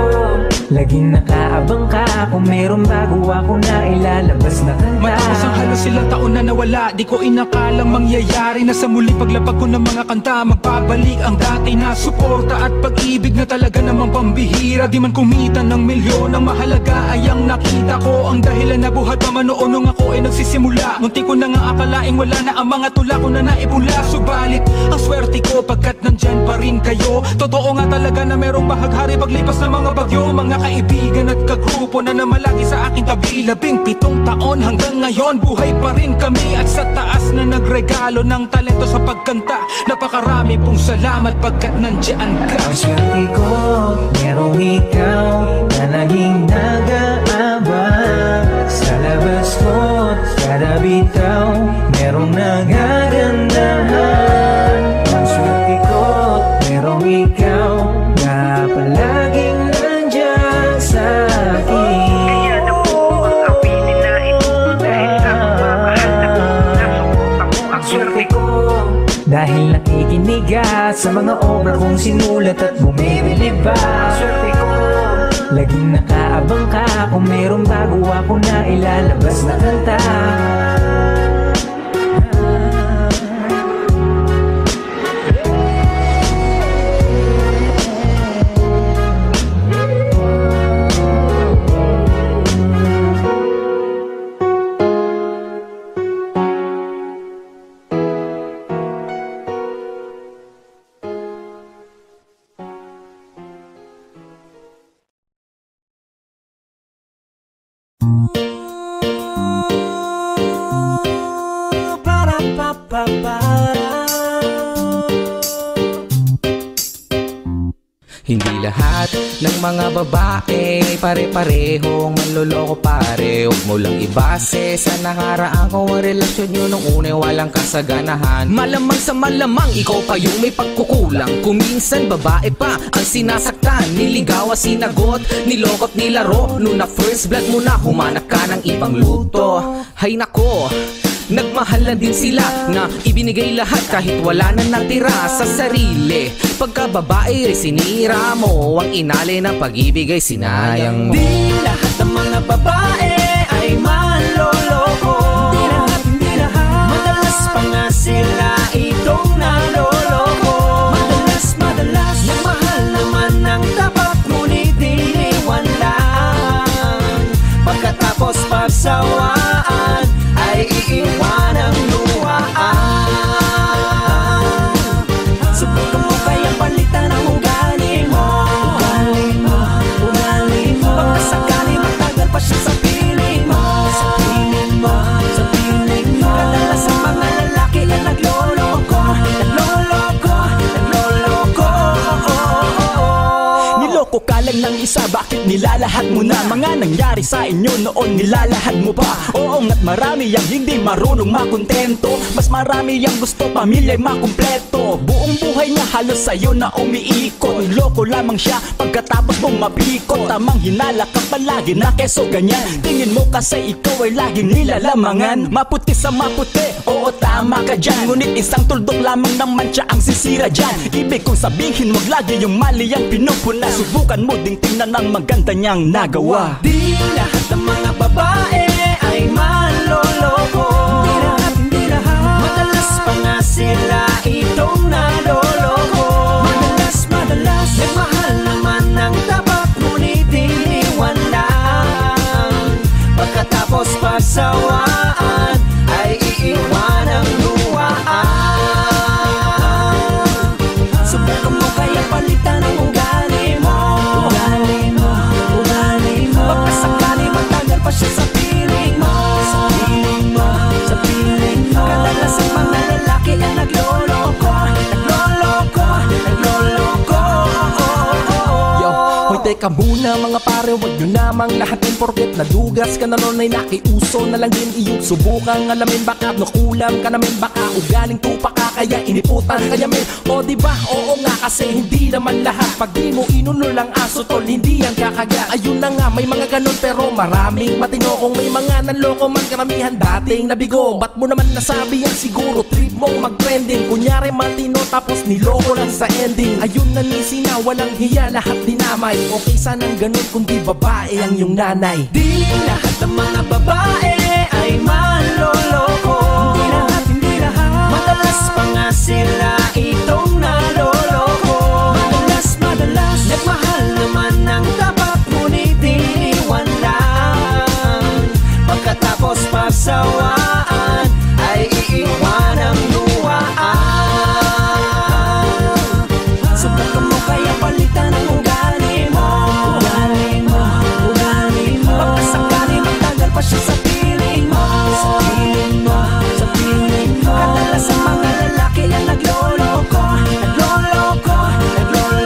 laging nakaabang ka kung mayroong bago ako na ilalabas na kanta. Mataas ang halos ilang taon na nawala, di ko inakalang mangyayari na sa muli paglapag ko ng mga kanta, magbabalik ang dati na suporta at pag-ibig na talaga namang pambihira. Di man kumita ng milyon, ang mahalaga ay ang nakita ko, ang dahilan na buhat pa man noon nung ako ay nagsisimula. Munti ko na nga akalaing wala na ang mga tula ko na naibula, subalit ang swerte ko pagkat nandyan pa rin kayo. Totoo nga talaga na merong bahaghari paglipas ng mga bagyo, mga kaibigan at kagrupo na namalagi sa aking tabi. Labing pitong taon hanggang ngayon buhay pa rin kami, at sa taas na nagregalo ng talento sa pagkanta. Napakarami pong salamat pagkat nandyan ka. Ang swerte ko merong ikaw na laging nag-aabang, sa labas ko kada bitaw merong nagagandahan. Ang swerte ko merong ikaw na palaging nandyan sa akin. Kaya na po ang aminin na ito, dahil sa pagmamahal na po, nasuporta po ang swerte ko. Dahil nakikinig ka sa mga obra kong sinulat at bumibili ba. Ang swerte ko laging nakaabang ka kung mayroong bago ako na ilalabas na kanta. Hindi lahat ng mga babae pare-parehong manloloko pare. Huwag mo lang ibase sa nakaraan ko ang relasyon nyo nung unay walang kasaganahan. Malamang sa malamang ikaw pa yung may pagkukulang, kuminsan babae pa ang sinasaktan. Niligaw at sinagot, nilokot nilaro, nung na first blood mo na humanap ka ng ibang luto. Hay nako, nagmahalan din sila na ibinigay lahat kahit wala na natira sa sarili. Pagkababae ay sinira mo, ang inali ng pag-ibig ay sinayang mo. Di lahat ng mga babae ay manloloko, di lahat, di lahat. Madalas pa nga sila itong naloloko. Madalas, madalas yung mahal naman ng tapat, ngunit diniwan lang. Pagkatapos pagsawaan ay iiwan ang luhaan. Subukan mo kayang palitan ang ugali mo, ugali mo, ugali mo. Pagkasakali matagal pa siya sa piling mo, sa piling mo, sa piling mo. Kadalas ang mga lalaki na nagloloko, nagloloko, nagloloko. Niloko ka lang ng isa, bakit nilalahad mo na? Mga nangyari sa inyo noon nilalahad mo pa. Oo nga't marami ang hindi marunong makontento, mas marami ang gusto pamilya'y makumpleto. Buong buhay niya halos sa'yo na umiikot, loko lamang siya pagkatapos mong mapikot. Tamang hinala ka palagi na keso ganyan, tingin mo kasi ikaw ay laging nilalamangan. Maputi sa maputi, oo tama ka dyan, ngunit isang tuldok lamang naman siya ang sisira dyan. Ibig kong sabihin wag lagi yung mali ang pinupunan. Subukan subukan mo ding tingnan ang maganda niyang nagawa. Di lahat ng mga babae ay maloloko. Di lahat, di lahat. Madalas pa nga sila itong naloloko. Madalas, madalas. Nagmahal naman ang tapat, ngunit iniwan lang. Pagkatapos pagsawaan ay iiwan ang luwaan. Subukan mo kaya palitan ang ugali mo. Ugali mo, ugali mo. Pagkasakali matagal pa siya sa piling mo. Sa piling mo, sa piling mo. Kadalas ang mga lalaki ang nagloloko. Nagloloko, nagloloko. Hoy teka muna mga pare, wag nyo namang lahat din porket nadugas ka na nun ay nakiuso na lang din iyong subukang alamin. Baka nakulang ka namin, baka ugaling tupa ka kaya iniputan kaya men. O diba, oo nga kasi hindi naman lahat. Pag di mo inuno lang aso tol, hindi yan kakagat. Ayun na nga may mga ganun pero maraming matino. Kung may mga nanloko man karamihan dating nabigo. Ba't mo naman nasabi yan, siguro trip mong mag-trending. Kunyari matino tapos niloko lang sa ending. Ayun na nisi na walang hiya, lahat dinamay. Okay sanang ganun kung di babae ang iyong nanay. Di lahat ng mga babae ay maloloko. Hindi lahat, hindi lahat. Madalas pa nga sila itong naloloko. Madalas, madalas. Nagmahal naman ang tapat, ngunit iniwan lang. Pagkatapos pagsawaan ay iiwan ang luwaan. Subukan mo kaya palitan ang ugali mo. Ugali mo, ugali mo. Pagkasakali matagal pa siya sa piling mo. Sa piling mo, sa piling mo. Kadalas ang mga lalaki ang nagloloko. Nagloloko, nagloloko.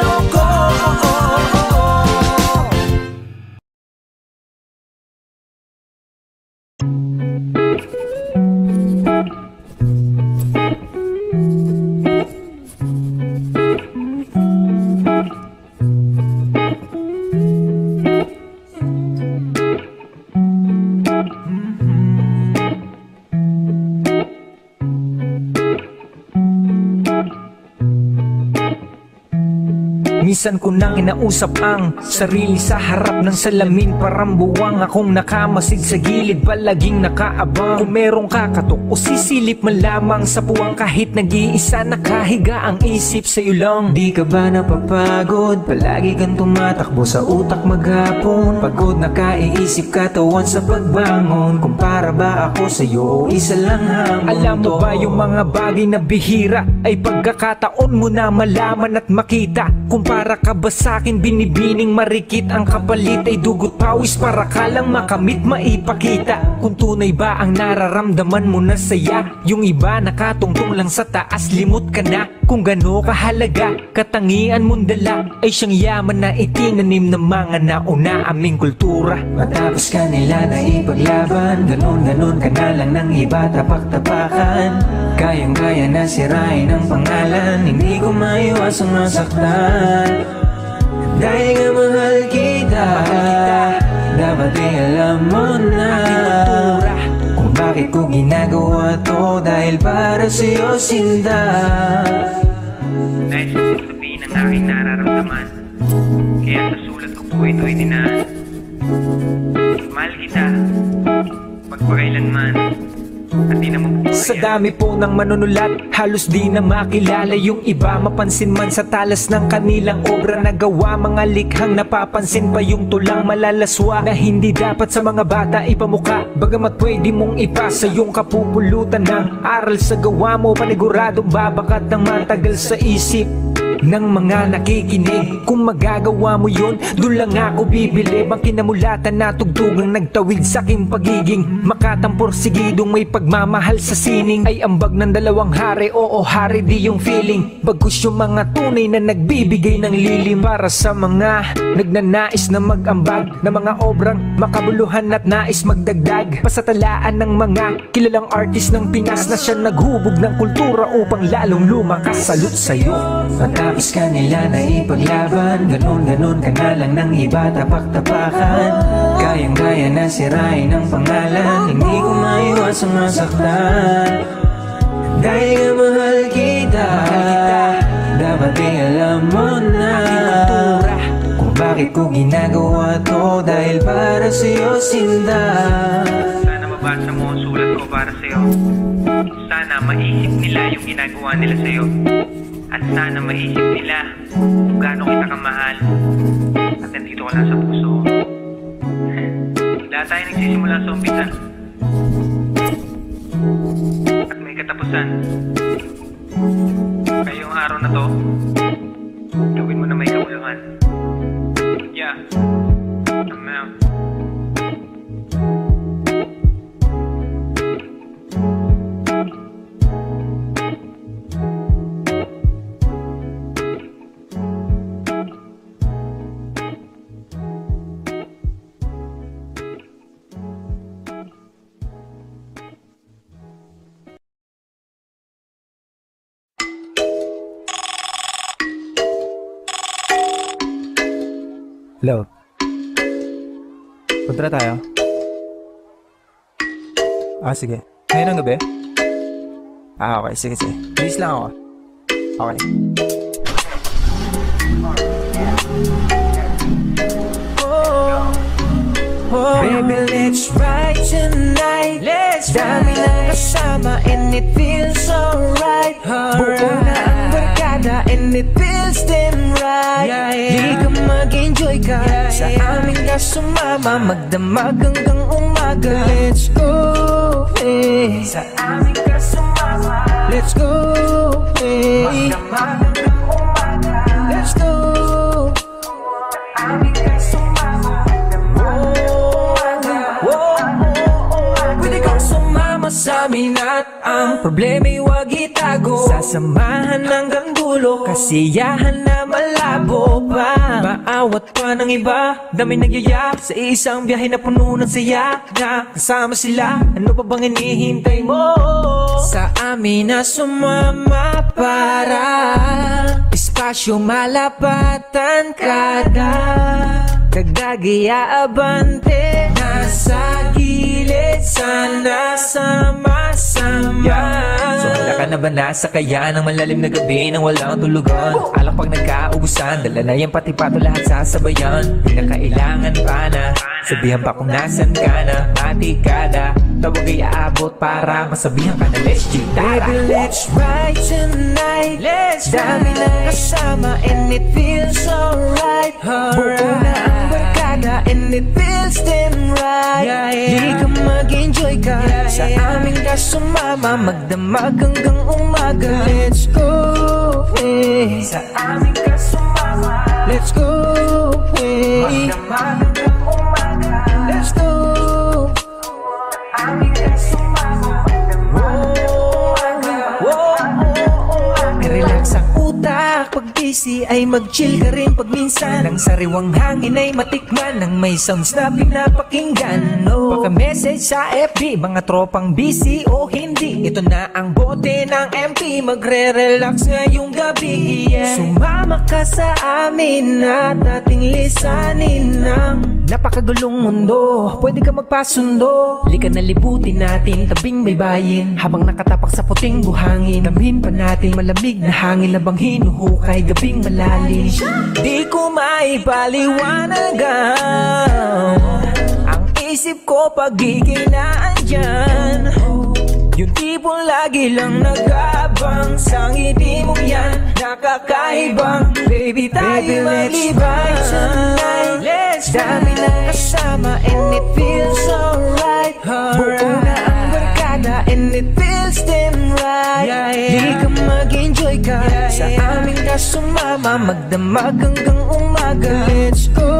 Minsan ko nang inausap ang sarili sa harap ng salamin. Parang buwang akong nakamasid sa gilid, palaging nakaabang. Kung merong kakatok o sisilip man lamang sa puwang, kahit nag-iisa nakahiga ang isip sa'yo lang. Di ka ba napapagod? Palagi kang tumatakbo sa utak maghapon. Pagod na kaiisip katawan sa pagbangon. Kung para ba ako sa'yo o isa lang hamon. Alam mo ba yung mga bagay na bihira ay pagkakataon mo na malaman at makita? Kung para ka ba sa'kin binibining marikit, ang kapalit ay dugot pawis para ka lang makamit maipakita. Kung tunay ba ang nararamdaman mo na saya, yung iba nakatungtong lang sa taas, limot ka na. Kung gano'n kahalaga katangian mong dala ay siyang yaman na itinanim ng mga nauna aming kultura. Matapos ka nila na ipaglaban, ganon-ganon ka na lang ng iba tapak-tapakan. Kayang-kaya na sirain ang pangalan, hindi ko maiwasang masaktan. Dahil nga mahal kita, dapat ay alam mo na kung bakit ko ginagawa to, dahil para sa'yo sinda. Dahil sa sasabihin ang aking nararamdaman, kaya sa sulat ko po ito itinaan. Mahal kita pagpakailanman. Sa dami po ng manunulat, halos di na makilala yung iba. Mapansin man sa talas ng kanilang obra na gawa, mga likhang napapansin pa yung tulang malalaswa na hindi dapat sa mga bata ipamuka. Bagamat pwede mong ipasa yung kapupulutan ng aral sa gawa mo, paniguradong babakat ng matagal sa isip ng mga nakikinig. Kung magagawa mo yun, doon lang ako bibili. Ang kinamulatan na tugtugang nagtawid sa aking pagiging makatampor sigidong may pagmamahal sa sining, ay ambag ng dalawang hari. Oo hari di yung feeling, bagus yung mga tunay na nagbibigay ng lilim para sa mga nagnanais na magambag, na mga obrang makabuluhan at nais magdagdag. Pasatalaan ng mga kilalang artist ng Pinas na siya naghubog ng kultura upang lalong lumakas. Salute sa'yo. Tapos ka nila na ipaglaban, ganon-ganon ka na lang ng iba tapak-tapakan. Kayang-kaya na sirain ang pangalan, hindi ko maiwasang masaktan. Dahil nga mahal kita, dapat ay alam mo na kung bakit Bakit ko ginagawa to? Dahil para sa'yo, Sinda. Sana mabasa mo ang sulat ko para sa'yo. Sana maisip nila yung ginagawa nila sa'yo. At sana maisip nila kung gaano kita kamahal. At nandito ko lang sa puso. Wala tayo nagsisimula sa umpisan at may katapusan. Ngayong araw na to, gawin mo na may kauluhan. Yeah, I'm out. Hello. Punta na tayo. Ah, sige. Ngayon ang gabi? Ah, okay. Sige, sige. Please lang ako. Okay. Oh, oh, baby, let's ride tonight. Let's ride. Dami lang kasama and it feels alright. Buo na ang barkada and it feels damn right. Yeah, yeah. Mag-enjoy ka, yeah, sa aming ka sumama. Magdamag hanggang umaga. Let's go, hey. Sa aming ka sumama. Let's go, hey. Magdamag hanggang umaga. Let's go. Sa aming ka sumama. Magdamag hanggang umaga. Pwede kang sumama sa amin at ang problema'y huwag itago. Sasamahan hanggang dulo, kasiyahan na malabo pa. Maawat pa ng iba, dami nagyaya sa isang biyahe na puno ng saya. Na kasama sila, ano pa bang hinihintay mo? Sa amin na sumama para espasyo malapatan kada kagdagaya abante. Nasa gilid sana sama-sama, yeah. So wala ka na ba nasa kaya ng malalim na gabi nang walang tulugan? Alang pag nagkaubusan, dala na yan pati pato lahat sasabayan. Hindi na kailangan pa na sabihan pa kung nasan ka na. Matikada, tawag ay aabot para masabihan ka na let's chill. Baby, let's ride tonight. Let's ride. Dami na kasama and it feels alright. Buo na ang barkada and it feels damn right. Yeah, yeah. Hindi ka mag-enjoy ka, yeah, sa aming ka sumama. Magdamag hanggang umaga. Let's go, hey. Sa aming ka sumama. Let's go, hey. Magdamag hanggang umaga. Let's go. Sa aming ka sumama. Relax ang utak, pag busy ay mag-chill ka rin pag minsan. Nang sariwang hangin ay matikman, nang may sounds na pinapakinggan, no. Pagka-message sa F B, mga tropang busy o hindi, ito na ang bote ng M P. Magre-relax ngayong gabi, yeah. Sumama ka sa amin at ating lisanin ng napakagulong mundo. Pwede ka magpasundo, lika na libutin natin tabing baybayin. Habang nakatapak sa puting buhangin, damhin pa natin malamig na hangin na bang hinuhukay gabing malalim. Di ko maipaliwanagan ang isip ko pagiging naandyan. Yung tipong lagi lang nag-abang sa ngiti mo yan, nakakaibang. Baby, tayo malibay tonight. Let's dami na kasama and it feels alright. Buo na ang barkada and it feels damn right. Hindi ka mag-enjoy ka, sa amin ka sumama. Magdamag hanggang umaga. Let's go,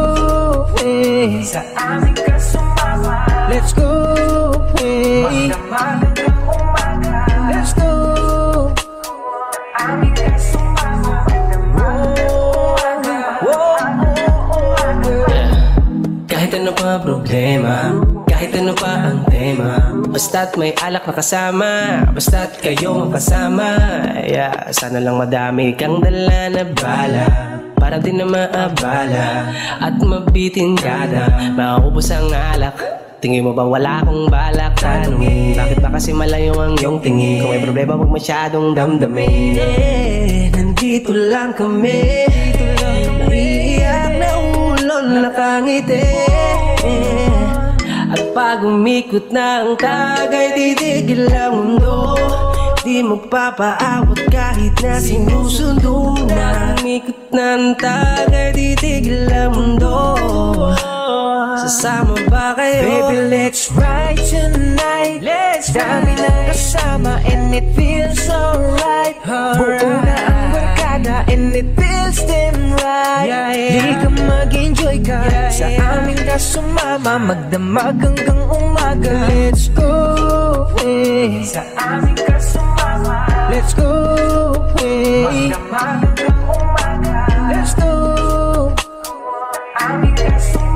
hey. Sa amin ka sumama. Let's go, hey. Magdamag hanggang umaga. Let's go. Amin ka sumama. Kahit ano pa problema, kahit ano pa ang tema, basta't may alak na kasama, basta't kayo magkasama, yeah. Sana lang madami kang dala na bala, para di na maabala at mabitin ka na. Makaubos ang alak, tingin mo ba wala akong balak? Tanungin, bakit ba kasi malayo ang iyong tingin? Kung may problema huwag masyadong damdamin, yeah. Nandito lang kami, naiiyak na ulo ngiti. At pag umikot na ang tagay, titigil ang mundo. Di magpapaawat kahit na sinusundo na. Umikot na ang tagay, titigil ang mundo. Sasama ba kayo? Baby, let's ride tonight. Let's dami lang kasama and it feels so right. Buo na ang barkada and it feels damn right. Liga mag-enjoy ka sa amin ka sumama. Magdamag hanggang umaga. Let's go sa amin ka sumama. Let's go magdamag hanggang umaga. Let's go amin ka sumama.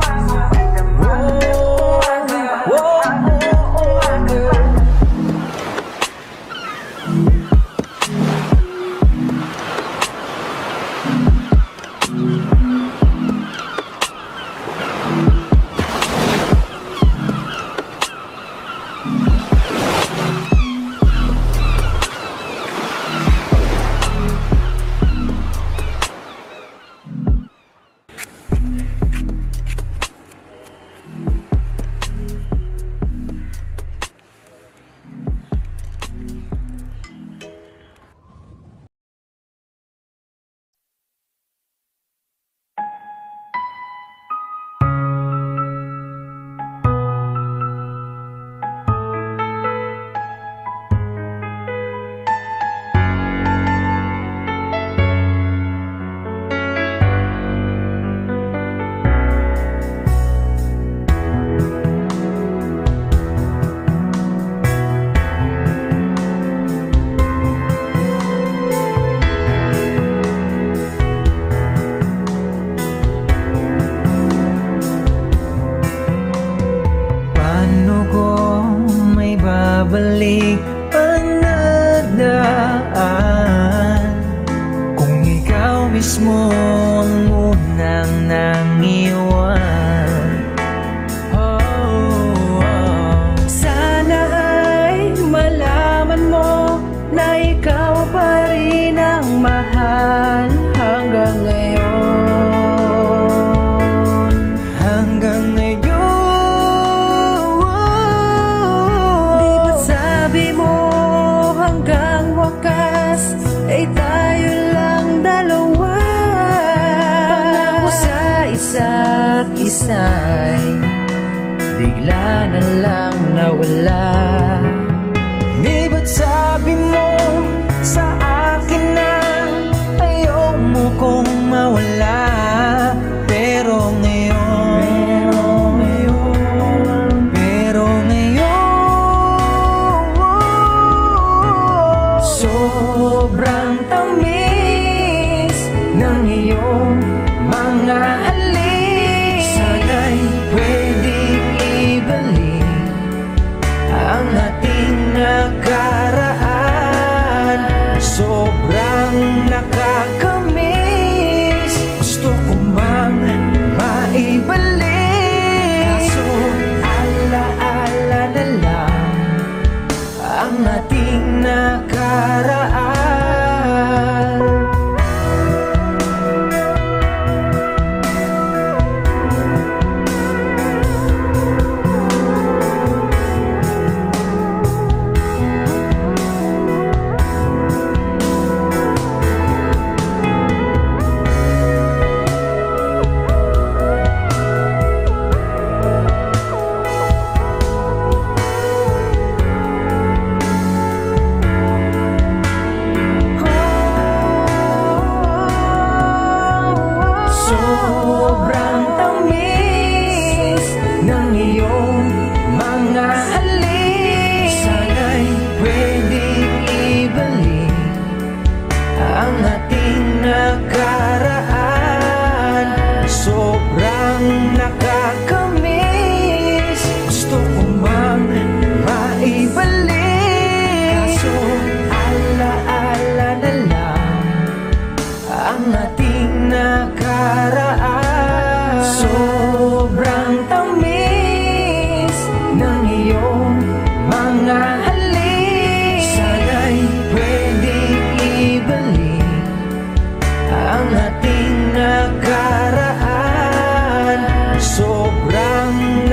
Ang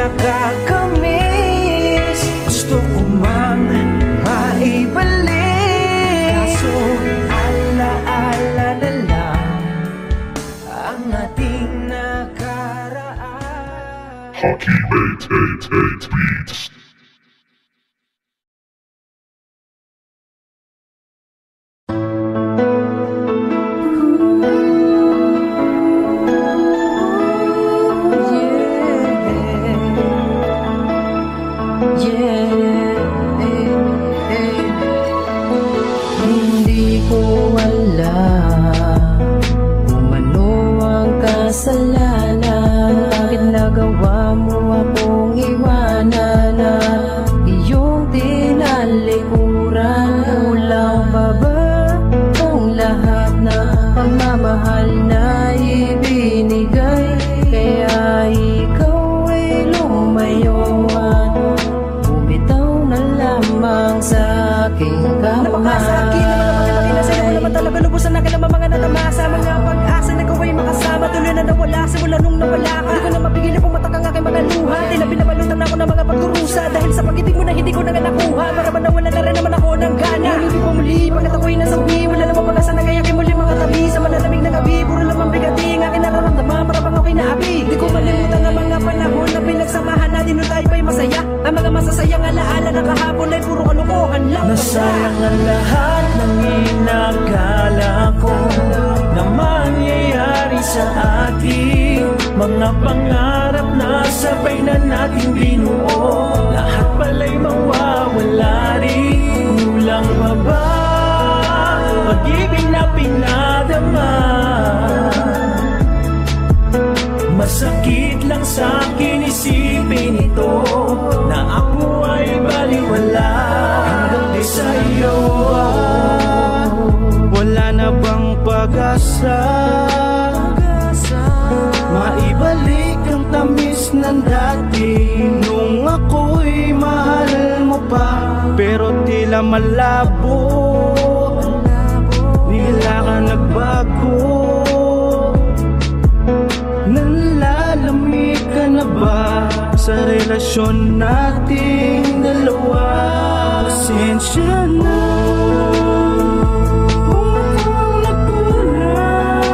nakak kamis. Gusto ko mang maibalik, kaso ala-ala na lang ang ating nakaraan. Hockey eight eight eight Beats. Nasayang ang lahat ng inakala ko na mangyayari sa atin. Mga pangarap na sabay na natin binuo, lahat pala'y mawawala rin. Kulang pa ba pag-ibig na pinadama? Masakit lang sa'kin isipin ito na ako ay baliwala. Sa'yo wala na bang pag-asa? Maibalik ang tamis ng dati nung ako'y mahal mo pa. Pero tila malabo, nila ka nagbago. Nanlalamig ka na ba sa relasyon nating dalawa? Pasensya na kung mukhang nagkulang,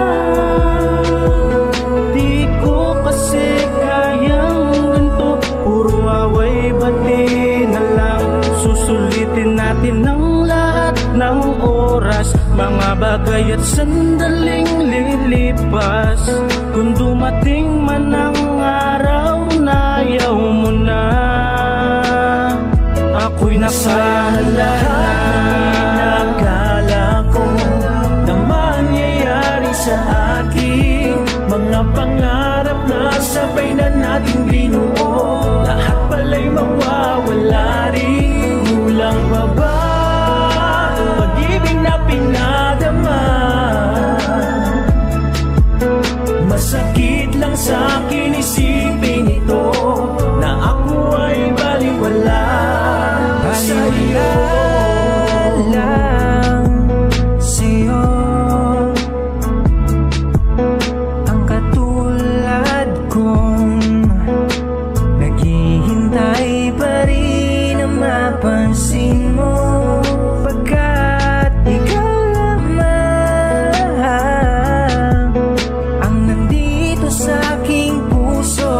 di ko kasi kayang ganito. Puro away bati na lang. Susulitin natin ang lahat ng oras, mga bagay at sandaling lilipas. Kung dumating man ang araw na ayaw mo na, ako'y nasaan lahat ng akala ko na mangyayari sa akin. Mga pangarap na sabay na natin binuo, lahat pala'y mawawala rin. Kulang pa ba pag-ibig na pinadama? Masakit lang sa'kin isipin ito na ako ay baliwala. Sa'yo lang, sa'yo ang katulad kong naghihintay pa rin na mapansin mo. Pagkat ikaw lamang ang nandito sa aking puso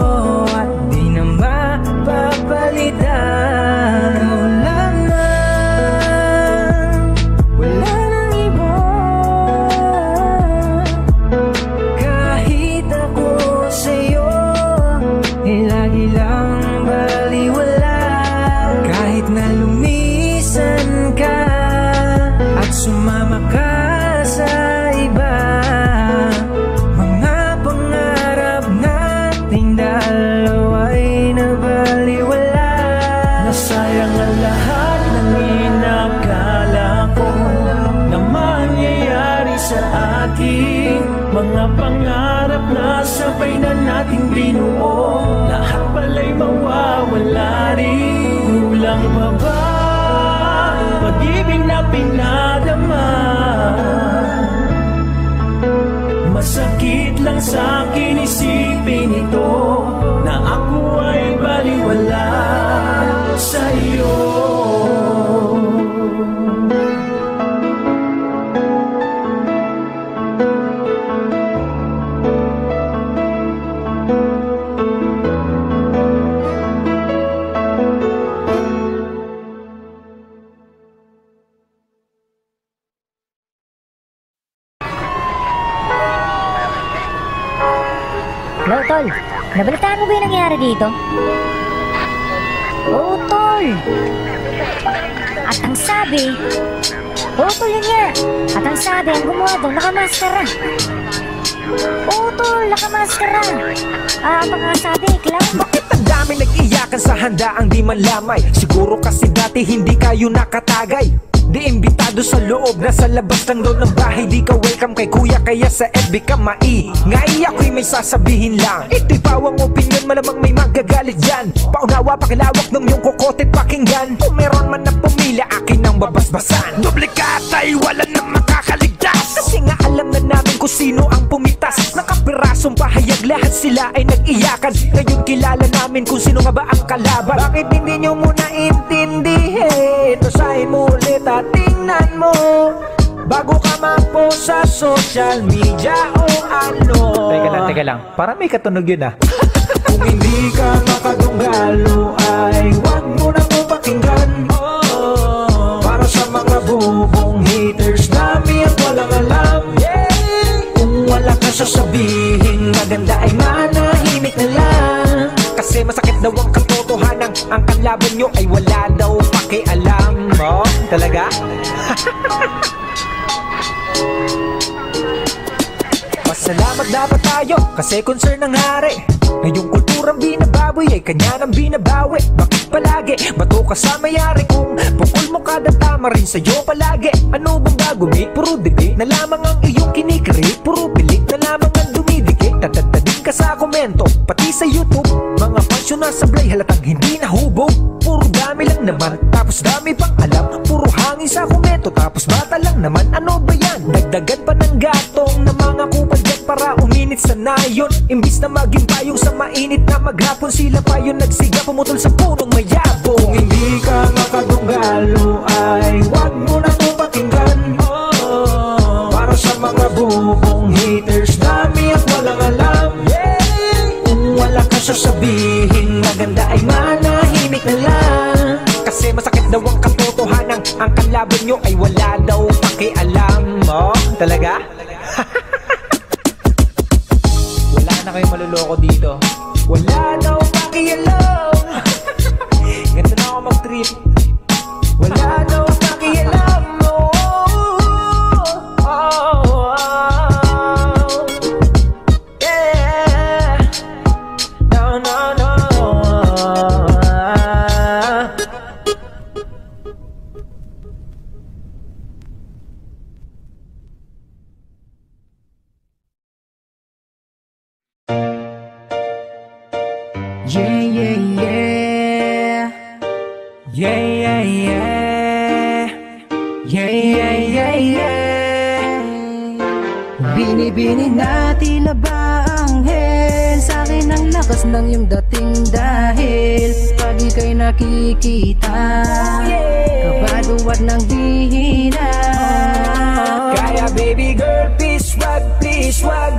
at di na mapapalitan. Mga pangarap na sabay na nating binuo, lahat pala'y mawawala rin. Kulang pa ba pag-ibig na pinadama? Masakit lang sa'kin isipin ito na ako ay balik Hello, Tol. Nabalitaan mo ba yung nangyari dito? Oo, Tol. At ang sabi... Oo, Tol, yun nga. At ang sabi, ang gumawa doon, nakamaskara. Oo, Tol, nakamaskara. Ah, ang mga sabi, kailangan ba? Dami nag-iyakan sa handaang di man lamay. Siguro kasi dati hindi kayo nakatagay. Di imbitado sa loob, nasa labas lang daw ng bahay. Di ka welcome kay kuya, kaya sa F B ka mai. Ngay ako'y may sasabihin lang, itipawang opinion, malamang may magagalit dyan. Paunawa, pakilawak ng iyong kokote't pakinggan. Kung meron man na pumila, akin ang babasbasan. Duplikat ay wala na makakaligtas, kasi nga alam na namin kung sino ang pumitas. Nakapirasong pahayag, lahat sila ay nag-iyakan. Ngayon kilala namin kung sino nga ba ang kalaban. Bakit hindi nyo muna intindihin? Basahin mo ulit at tingnan mo bago ka mapo sa social media o ano. Teka lang, teka lang, parang may katunog yun ah. Kung hindi ka makagunggalo ay huwag mo na po pakinggan. Para sa mga bubong haters namin at walang alam. Kung wala ka sasabihin maganda ay manahimik na lang. Kasi masakit daw ang katotohanan, ang kalaban nyo ay wala daw pakialam. Oh, talaga? Pasalamat dapat tayo kasi concern ng hari. Ngayong kulturang binababoy ay kanya ng binabawi. Bakit palagi bato ka sa mayari? Kung pukul mo kada tama rin sa'yo palagi. Ano bang bago mate? Puro debate na lamang ang iyong kinikreate. Puro pilit na lamang ang dumidikit. Tatatadig ka sa komento pati sa YouTube. Mga pansyo na sablay halatang hindi nahubog. Puro dami lang naman tapos dami pang alam. Puro hangin sa komento tapos bata lang naman. Ano ba yan? Dagdagan pa ng gatong na mga kupadyan para uminit sa nayon. Imbis na maging payong sa mainit na maghapon, sila pa yun nagsiga pumutol sa punong mayabo. Kung hindi ka makagunggalo ay huwag mo na po pakinggan. Para sa mga bubong haters dami at walang alam. Kung wala ka sasabihin maganda ay manahimik na lang. Kasi masakit daw ang katotohanan, ang kalaban nyo ay wala daw pakialam. Oh, talaga? Wala na kayong maluloko dito. Wala daw pakialam. Ganito na ako mag-trip. Wala daw pakialam. Oh, oh, oh. Yeah. No, no, no. Yeah, yeah, yeah. Yeah, yeah, yeah. Yeah, yeah, yeah, yeah. Binibini na tila ba ang hell? Sa'kin ang lakas ng iyong dating dahil pag ika'y nakikita, kabado at nang dihina. Kaya baby girl, please wag, please wag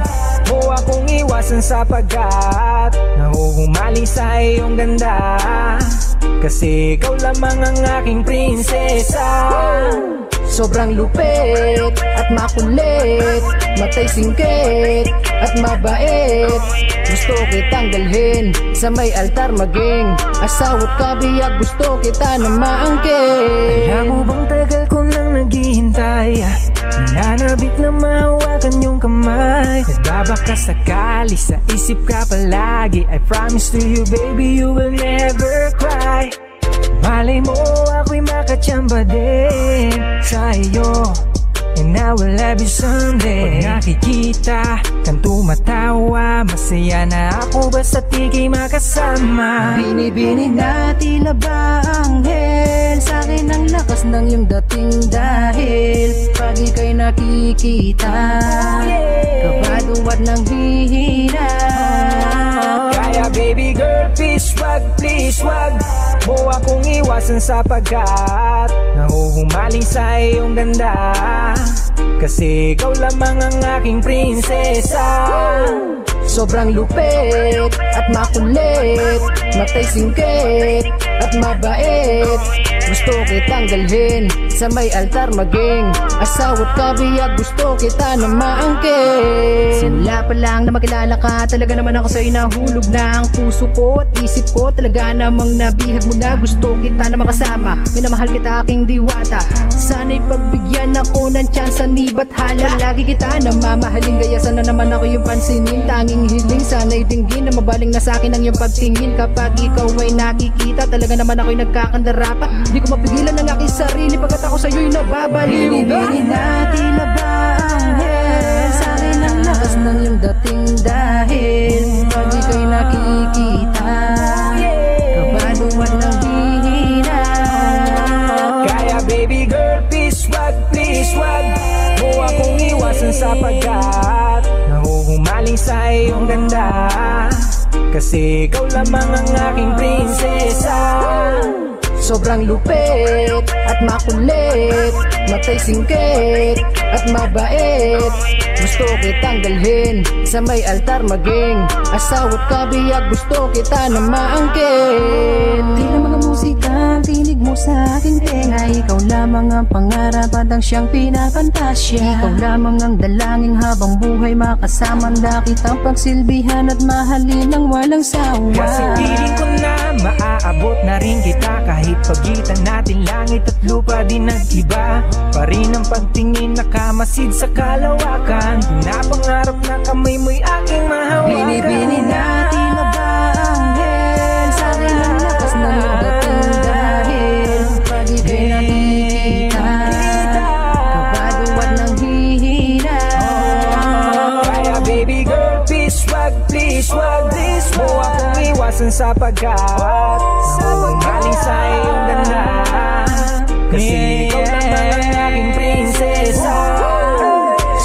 mo akong iwasan sapagat nahuhumaling sa iyong ganda. Kasi ikaw lamang ang aking prinsesa. Sobrang lupit at makulit, matay singkit at mabait. Gusto kitang dalhin sa may altar maging asawa't kabiyak, gusto kita na maangkin. Alam mo bang tagal ko nang naghihintay, nananabik na mahawakan yung kamay. Nagbabaka sakali sa isip ka palagi. I promise to you baby you will never cry. Malay mo ako'y makachamba din sa iyo, and I will love you someday. Pag nakikita kang tumatawa, masaya na ako basta tigay makasama. Binibini na tila ba anghel? Sa'kin ang lakas ng iyong dating dahil pag ika'y nakikita, kabado at nang hihina. Kaya baby girl please wag, please wag mo akong iwasan sapagkat nahuhumaling sa iyong ganda. Kasi ikaw lamang ang aking prinsesa. Sobrang lupit at makulit, matay singkit at mabait. Gusto kitang dalhin sa may altar maging asawa't kabiyak, gusto kita na maangkin. Simula pa lang na makilala ka, talaga naman ako sa'yo nahulog na ang puso ko at isip ko. Talaga namang nabihag mo na, gusto kita na makasama, minamahal kita aking diwata. Sana'y pagbigyan ako ng tsansa ni Bathala. Lagi kita na mamahalin, kaya sana naman ako yung pansinin. Tanging hiling, sana'y tinggin na mabaling na sa'kin ang iyong pagtingin. Kapag ikaw ay nakikita, talaga naman ako'y nagkakandarapa. Di ko mapigilan ang aking sarili pagkat ako sa'yo'y nababaliw. Binibili na tila ba anghel, sa'kin ang lakas ng iyong dating dahil pag ika'y nakikita, kabado at nanghihina. Kaya baby girl, please wag, please wag mo akong iwasan sapagkat nahuhumaling sa iyong ganda, kasi ikaw lamang ang aking prinsesa. Sobrang lupit at makulit, matay singkit at mabait. Gusto kitang dalhin sa may altar maging asawa't kabiyak, gusto kita na maangkin. Tila mga musika ang tinig mo sa aking tenga, ikaw lamang ang pangarap at ang siyang pinapantasya. Ikaw lamang ang dalangin habang buhay, makasama na kitang pagsilbihan at mahalin ng walang sawa. Kasi piling ko na maaabot na rin kita, kahit pagitan natin langit at lupa di nag-iba pa rin ang pagtingin, nakamasid sa kalawakan. Pinapangarap na kamay mo'y aking mahawakan. Binibini na tila ba anghel, sa'kin ang lakas ng iyong dating dahil pag ika'y nakikita, kabado at nanghihina. Kaya baby girl, please wag, please wag mo akong iwasan sapagkat maling sa iyong ganda, kasi ikaw naman ang aking prinsesa.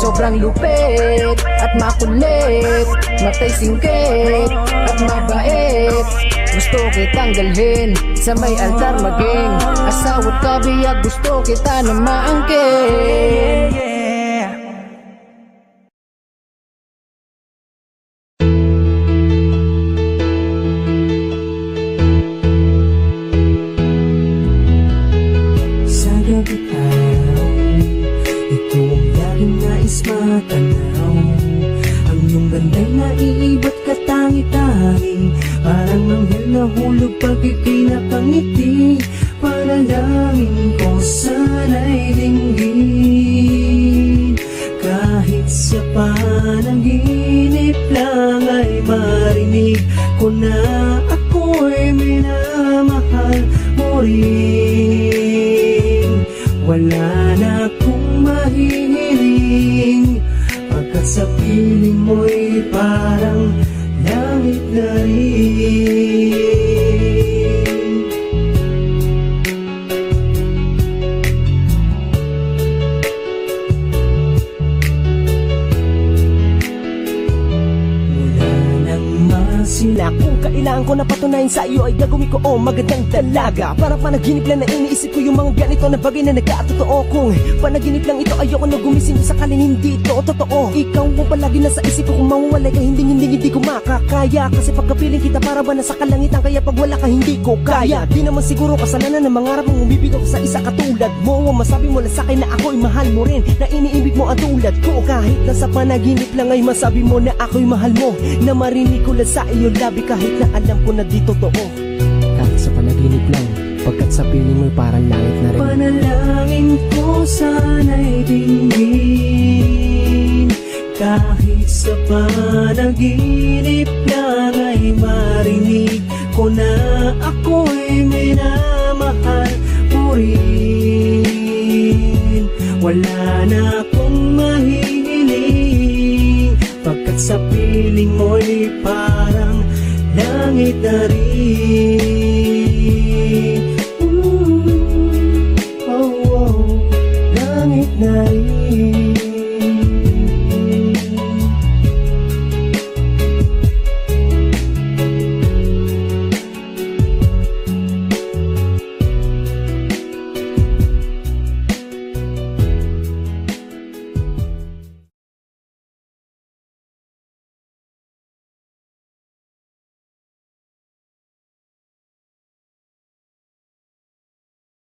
Sobrang lupit at makulit, matay singkit at mabait. Gusto kitang dalhin sa may altar maging asawa't kabiyak, gusto kita na maangkin. Para panaginip lang na iniisip ko yung mga ganito na bagay na nagkatotoo. Kung panaginip lang ito, ayoko na gumising sakaling hindi ito totoo. Ikaw mo palagi nasa isip ko, kung mawawala ka hindi hindi hindi ko makakaya. Kasi pagkapiling kita para ba nasa kalangitan, kaya pag wala ka hindi ko kaya. Di naman siguro kasalanan na mangarap mong umibig ako sa isa katulad mo. Masabi mo lang sa'kin na ako'y mahal mo rin, na iniibig mo ang tulad ko. Kahit na sa panaginip lang ay masabi mo na ako'y mahal mo, na marinig ko lang sa iyo labi kahit na alam ko na di totoo. Sa panaginip lang, pagkat sa piling mo'y parang langit na rin. Panalangin ko sana'y dingin, kahit sa panaginip lang ay marinig ko na ako'y minamahal mo rin. Wala na akong mahihiling, pagkat sa piling mo'y parang langit na rin. Ooh, oh, oh, langit na rin.